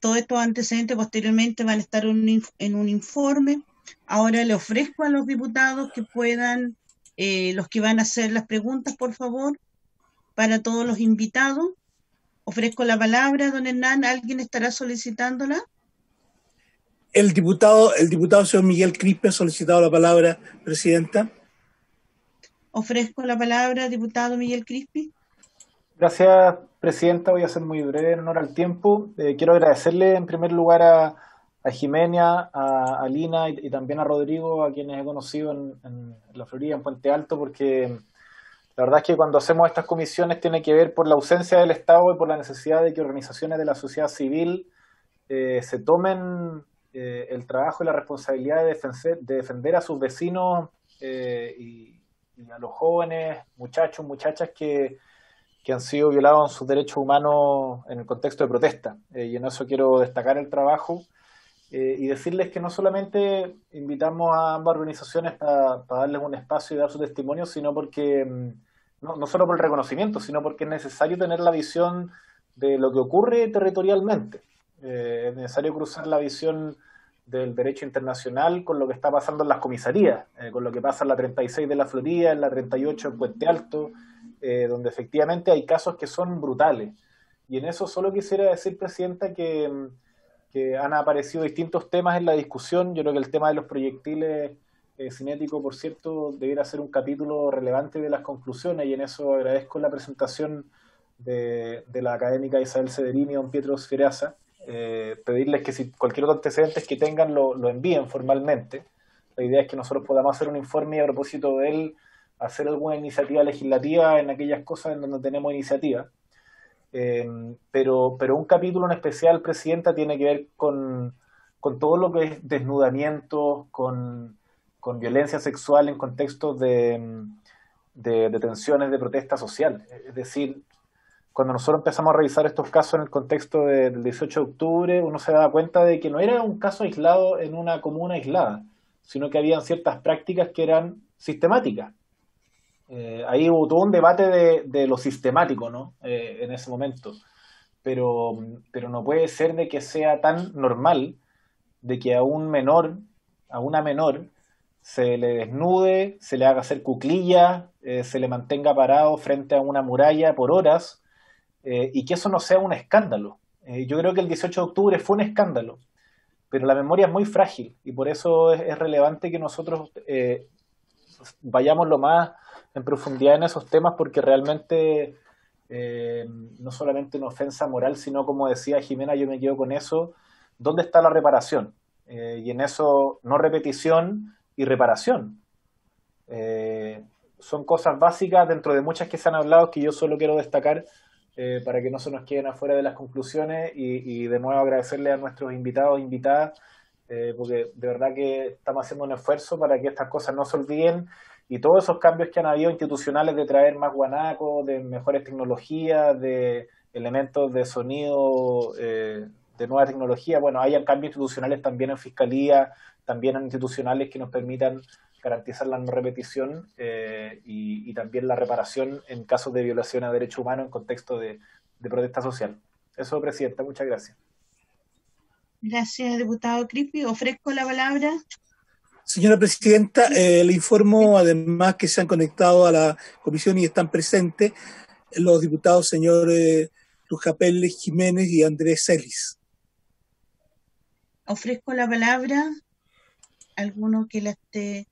Todos estos antecedentes posteriormente van a estar en un informe. Ahora le ofrezco a los diputados que puedan, los que van a hacer las preguntas, por favor, para todos los invitados. Ofrezco la palabra, don Hernán. ¿Alguien estará solicitándola? El diputado señor Miguel Crispi ha solicitado la palabra, presidenta. Ofrezco la palabra, diputado Miguel Crispi. Gracias, presidenta. Voy a ser muy breve en honor al tiempo. Quiero agradecerle en primer lugar a Jimena, a Alina y también a Rodrigo, a quienes he conocido en la Florida, en Puente Alto, porque la verdad es que cuando hacemos estas comisiones tiene que ver por la ausencia del Estado y por la necesidad de que organizaciones de la sociedad civil se tomen el trabajo y la responsabilidad de defender a sus vecinos y a los jóvenes, muchachos, muchachas que han sido violados en sus derechos humanos en el contexto de protesta. Y en eso quiero destacar el trabajo y decirles que no solamente invitamos a ambas organizaciones para darles un espacio y dar su testimonio, sino porque, no solo por el reconocimiento, sino porque es necesario tener la visión de lo que ocurre territorialmente. Es necesario cruzar la visión del derecho internacional con lo que está pasando en las comisarías, con lo que pasa en la 36 de la Florida, en la 38 en Puente Alto, donde efectivamente hay casos que son brutales. Y en eso solo quisiera decir, presidenta, que han aparecido distintos temas en la discusión. Yo creo que el tema de los proyectiles cinéticos, por cierto, debiera ser un capítulo relevante de las conclusiones, y en eso agradezco la presentación de la académica Isabel Severín y don Pietro Sferrazza. Pedirles que si cualquier otro antecedente que tengan lo envíen formalmente. La idea es que nosotros podamos hacer un informe y a propósito de él hacer alguna iniciativa legislativa en aquellas cosas en donde tenemos iniciativa. Pero un capítulo en especial, presidenta, tiene que ver con todo lo que es desnudamiento, con violencia sexual en contextos de detenciones, de protesta social. Es decir, cuando nosotros empezamos a revisar estos casos en el contexto del 18 de octubre, uno se da cuenta de que no era un caso aislado en una comuna aislada, sino que habían ciertas prácticas que eran sistemáticas. Ahí hubo todo un debate de lo sistemático, ¿no? En ese momento, pero no puede ser de que sea tan normal de que a una menor se le desnude, se le haga hacer cuclillas, se le mantenga parado frente a una muralla por horas, y que eso no sea un escándalo. Yo creo que el 18 de octubre fue un escándalo, pero la memoria es muy frágil y por eso es relevante que nosotros vayamos lo más en profundidad en esos temas, porque realmente no solamente una ofensa moral, sino, como decía Jimena, yo me quedo con eso, ¿dónde está la reparación? Y en eso, no repetición y reparación. Son cosas básicas dentro de muchas que se han hablado, que yo solo quiero destacar para que no se nos queden afuera de las conclusiones, y de nuevo agradecerle a nuestros invitados e invitadas, porque de verdad que estamos haciendo un esfuerzo para que estas cosas no se olviden y todos esos cambios que han habido institucionales de traer más guanacos, de mejores tecnologías, de elementos de sonido, de nueva tecnología, bueno, hayan cambios institucionales también en fiscalía, también en institucionales que nos permitan garantizar la no repetición y también la reparación en casos de violación a derechos humanos en contexto de protesta social. Eso, Presidenta, muchas gracias. Gracias, diputado Crispi. Ofrezco la palabra. Señora Presidenta, le informo además que se han conectado a la comisión y están presentes los diputados señores Tujapel Jiménez y Andrés Celis. Ofrezco la palabra. ¿Alguno que la esté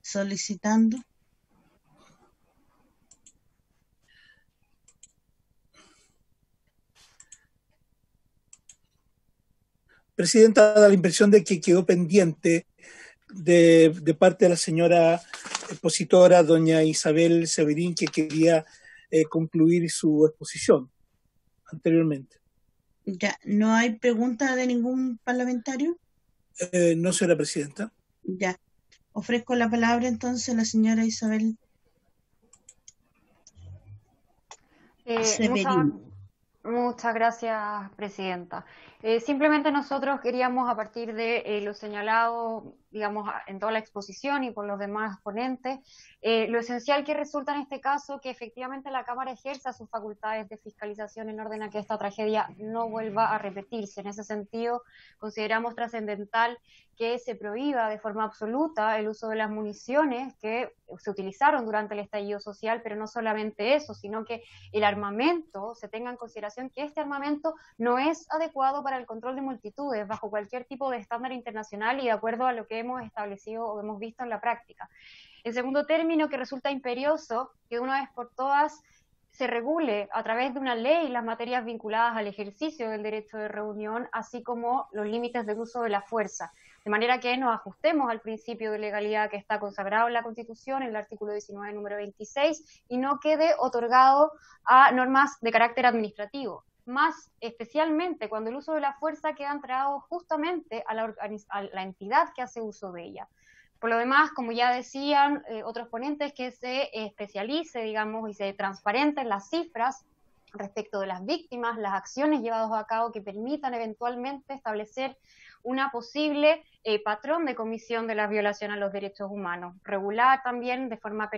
solicitando? Presidenta, da la impresión de que quedó pendiente de parte de la señora expositora, doña Isabel Severín, que quería concluir su exposición anteriormente. Ya, ¿no hay pregunta de ningún parlamentario? No, señora Presidenta. Ya, ofrezco la palabra entonces a la señora Isabel Severín. Muchas gracias, Presidenta. Simplemente nosotros queríamos, a partir de lo señalado, digamos, en toda la exposición y por los demás ponentes, lo esencial que resulta en este caso que efectivamente la Cámara ejerza sus facultades de fiscalización en orden a que esta tragedia no vuelva a repetirse. En ese sentido, consideramos trascendental que se prohíba de forma absoluta el uso de las municiones que se utilizaron durante el estallido social, pero no solamente eso, sino que el armamento, se tenga en consideración que este armamento no es adecuado para el control de multitudes bajo cualquier tipo de estándar internacional y de acuerdo a lo que hemos establecido o hemos visto en la práctica. En segundo término, que resulta imperioso que de una vez por todas se regule a través de una ley las materias vinculadas al ejercicio del derecho de reunión, así como los límites del uso de la fuerza, de manera que nos ajustemos al principio de legalidad que está consagrado en la Constitución, en el artículo 19, número 26, y no quede otorgado a normas de carácter administrativo, más especialmente cuando el uso de la fuerza queda entregado justamente a la entidad que hace uso de ella. Por lo demás, como ya decían otros ponentes, que se especialice, digamos, y se transparenten las cifras respecto de las víctimas, las acciones llevadas a cabo que permitan eventualmente establecer una posible patrón de comisión de la violación a los derechos humanos. Regular también de forma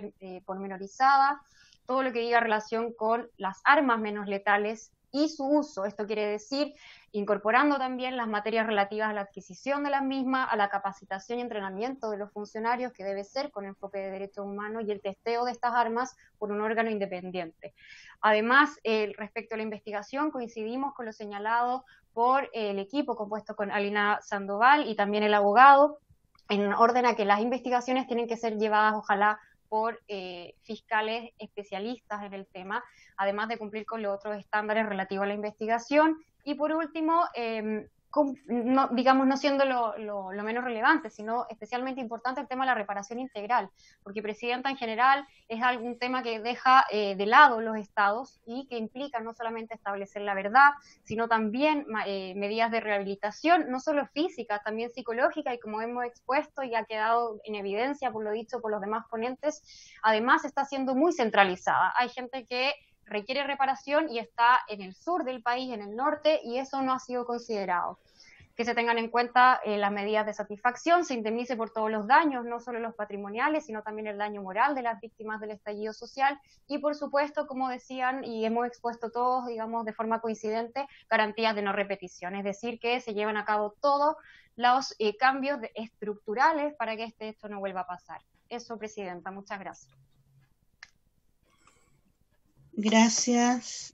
pormenorizada todo lo que diga relación con las armas menos letales y su uso. Esto quiere decir incorporando también las materias relativas a la adquisición de las mismas, a la capacitación y entrenamiento de los funcionarios, que debe ser con enfoque de derechos humanos, y el testeo de estas armas por un órgano independiente. Además, respecto a la investigación, coincidimos con lo señalado por el equipo compuesto con Alina Sandoval y también el abogado, en orden a que las investigaciones tienen que ser llevadas, ojalá, por fiscales especialistas en el tema, además de cumplir con los otros estándares relativos a la investigación. Y por último, no siendo lo menos relevante, sino especialmente importante, el tema de la reparación integral, porque, Presidenta, en general es algún tema que deja de lado los estados y que implica no solamente establecer la verdad, sino también medidas de rehabilitación, no solo física, también psicológica, y como hemos expuesto y ha quedado en evidencia por lo dicho por los demás ponentes, además está siendo muy centralizada. Hay gente que requiere reparación y está en el sur del país, en el norte, y eso no ha sido considerado. Que se tengan en cuenta las medidas de satisfacción, se indemnice por todos los daños, no solo los patrimoniales, sino también el daño moral de las víctimas del estallido social, y por supuesto, como decían, y hemos expuesto todos, digamos, de forma coincidente, garantías de no repetición, es decir, que se llevan a cabo todos los cambios estructurales para que este hecho no vuelva a pasar. Eso, Presidenta, muchas gracias. Gracias.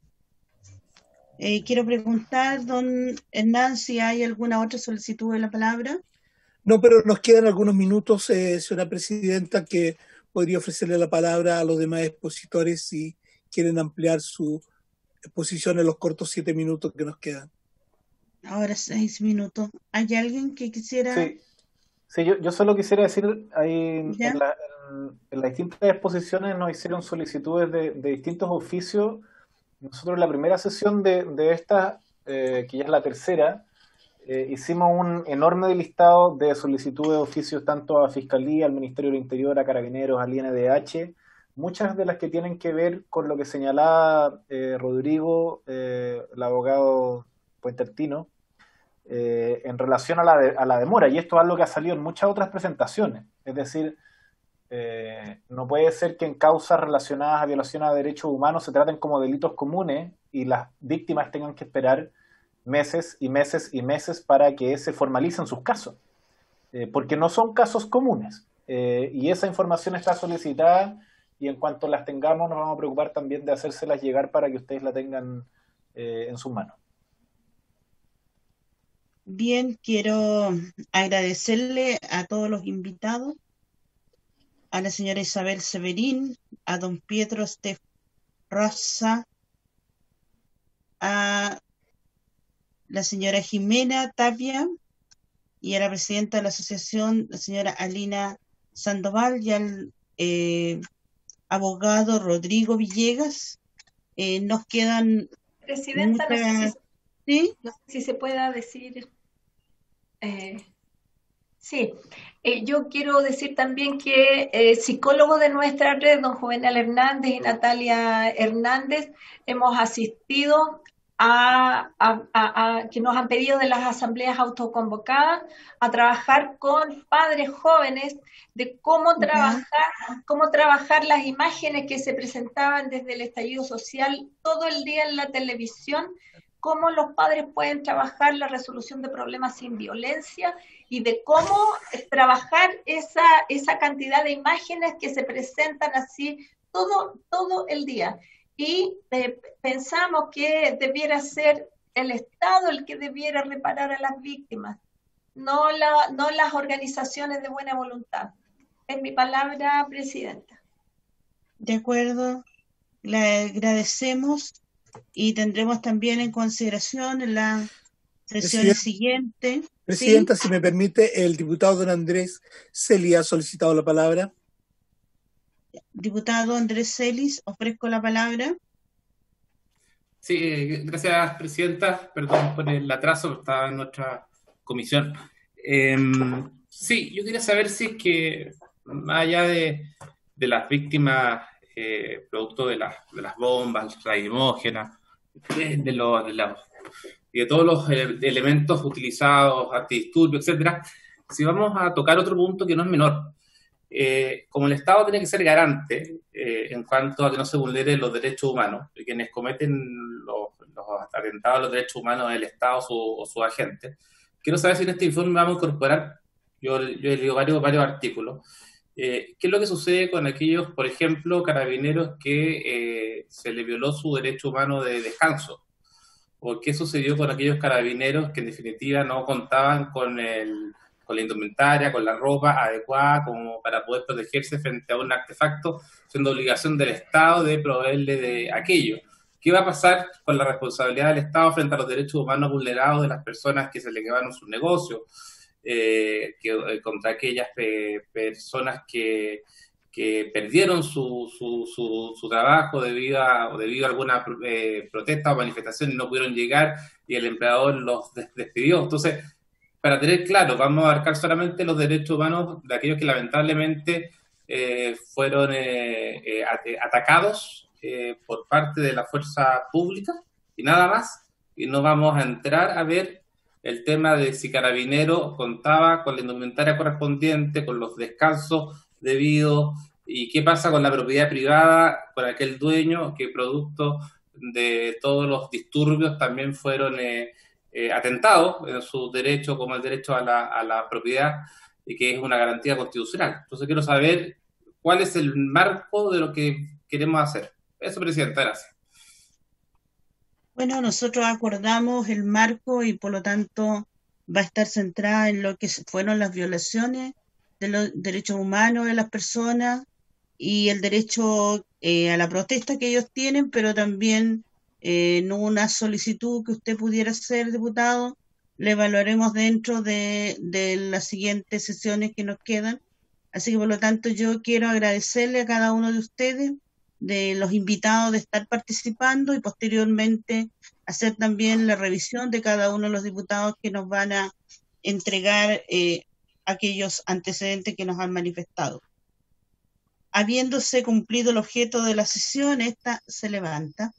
Quiero preguntar, don Hernán, si hay alguna otra solicitud de la palabra. No, pero nos quedan algunos minutos, señora Presidenta, que podría ofrecerle la palabra a los demás expositores si quieren ampliar su exposición en los cortos 7 minutos que nos quedan. Ahora 6 minutos. ¿Hay alguien que quisiera...? Sí, yo solo quisiera decir, en las distintas exposiciones nos hicieron solicitudes de distintos oficios. Nosotros en la primera sesión de esta, que ya es la tercera, hicimos un enorme listado de solicitudes de oficios tanto a Fiscalía, al Ministerio del Interior, a Carabineros, al INDH, muchas de las que tienen que ver con lo que señalaba Rodrigo, el abogado Puenteartino, en relación a la demora, y esto es algo que ha salido en muchas otras presentaciones, es decir, no puede ser que en causas relacionadas a violaciones a derechos humanos se traten como delitos comunes y las víctimas tengan que esperar meses y meses y meses para que se formalicen sus casos, porque no son casos comunes, y esa información está solicitada, y en cuanto las tengamos nos vamos a preocupar también de hacérselas llegar para que ustedes la tengan en sus manos. Bien, quiero agradecerle a todos los invitados, a la señora Isabel Severín, a don Pietro Sferrazza, a la señora Jimena Tapia y a la presidenta de la asociación, la señora Alina Sandoval, y al abogado Rodrigo Villegas. Nos quedan... Presidenta, muchas... no sé si se pueda decir... yo quiero decir también que psicólogos de nuestra red, don Juvenal Hernández y Natalia Hernández, hemos asistido a que nos han pedido de las asambleas autoconvocadas a trabajar con padres jóvenes de cómo trabajar las imágenes que se presentaban desde el estallido social todo el día en la televisión, cómo los padres pueden trabajar la resolución de problemas sin violencia y de cómo trabajar esa cantidad de imágenes que se presentan así todo el día. Y pensamos que debiera ser el Estado el que debiera reparar a las víctimas, no las organizaciones de buena voluntad. Es mi palabra, Presidenta. De acuerdo, le agradecemos y tendremos también en consideración en la sesión siguiente. Presidenta, ¿sí? Si me permite, el diputado don Andrés Celis ha solicitado la palabra. Diputado Andrés Celis, ofrezco la palabra. Sí, gracias, Presidenta. Perdón por el atraso, estaba en nuestra comisión. Sí, yo quería saber si es que, más allá de las víctimas producto de las bombas lacrimógenas, de todos los elementos utilizados, antidisturbios, etcétera, si vamos a tocar otro punto que no es menor. Como el Estado tiene que ser garante en cuanto a que no se vulneren los derechos humanos, y quienes cometen los atentados a los derechos humanos del Estado o su agente, quiero saber si en este informe vamos a incorporar, yo he leído varios artículos, qué es lo que sucede con aquellos, por ejemplo, carabineros que se les violó su derecho humano de descanso, o qué sucedió con aquellos carabineros que en definitiva no contaban con la indumentaria, con la ropa adecuada como para poder protegerse frente a un artefacto, siendo obligación del Estado de proveerle de aquello. ¿Qué va a pasar con la responsabilidad del Estado frente a los derechos humanos vulnerados de las personas que se le quedaron sus negocios, contra aquellas personas que perdieron su trabajo debido a alguna protesta o manifestación y no pudieron llegar y el empleador los despidió? Entonces, para tener claro, vamos a abarcar solamente los derechos humanos de aquellos que lamentablemente fueron atacados por parte de la fuerza pública y nada más, y no vamos a entrar a ver el tema de si Carabinero contaba con la indumentaria correspondiente, con los descansos debidos, y qué pasa con la propiedad privada, con aquel dueño que producto de todos los disturbios también fueron atentados en su derecho, como el derecho a la propiedad, y que es una garantía constitucional. Entonces quiero saber cuál es el marco de lo que queremos hacer. Eso, Presidenta, gracias. Bueno, nosotros acordamos el marco y por lo tanto va a estar centrada en lo que fueron las violaciones de los derechos humanos de las personas y el derecho a la protesta que ellos tienen, pero también... en una solicitud que usted pudiera hacer, diputado, le evaluaremos dentro de las siguientes sesiones que nos quedan. Así que, por lo tanto, yo quiero agradecerle a cada uno de ustedes, de los invitados, de estar participando y posteriormente hacer también la revisión de cada uno de los diputados que nos van a entregar aquellos antecedentes que nos han manifestado. Habiéndose cumplido el objeto de la sesión, esta se levanta.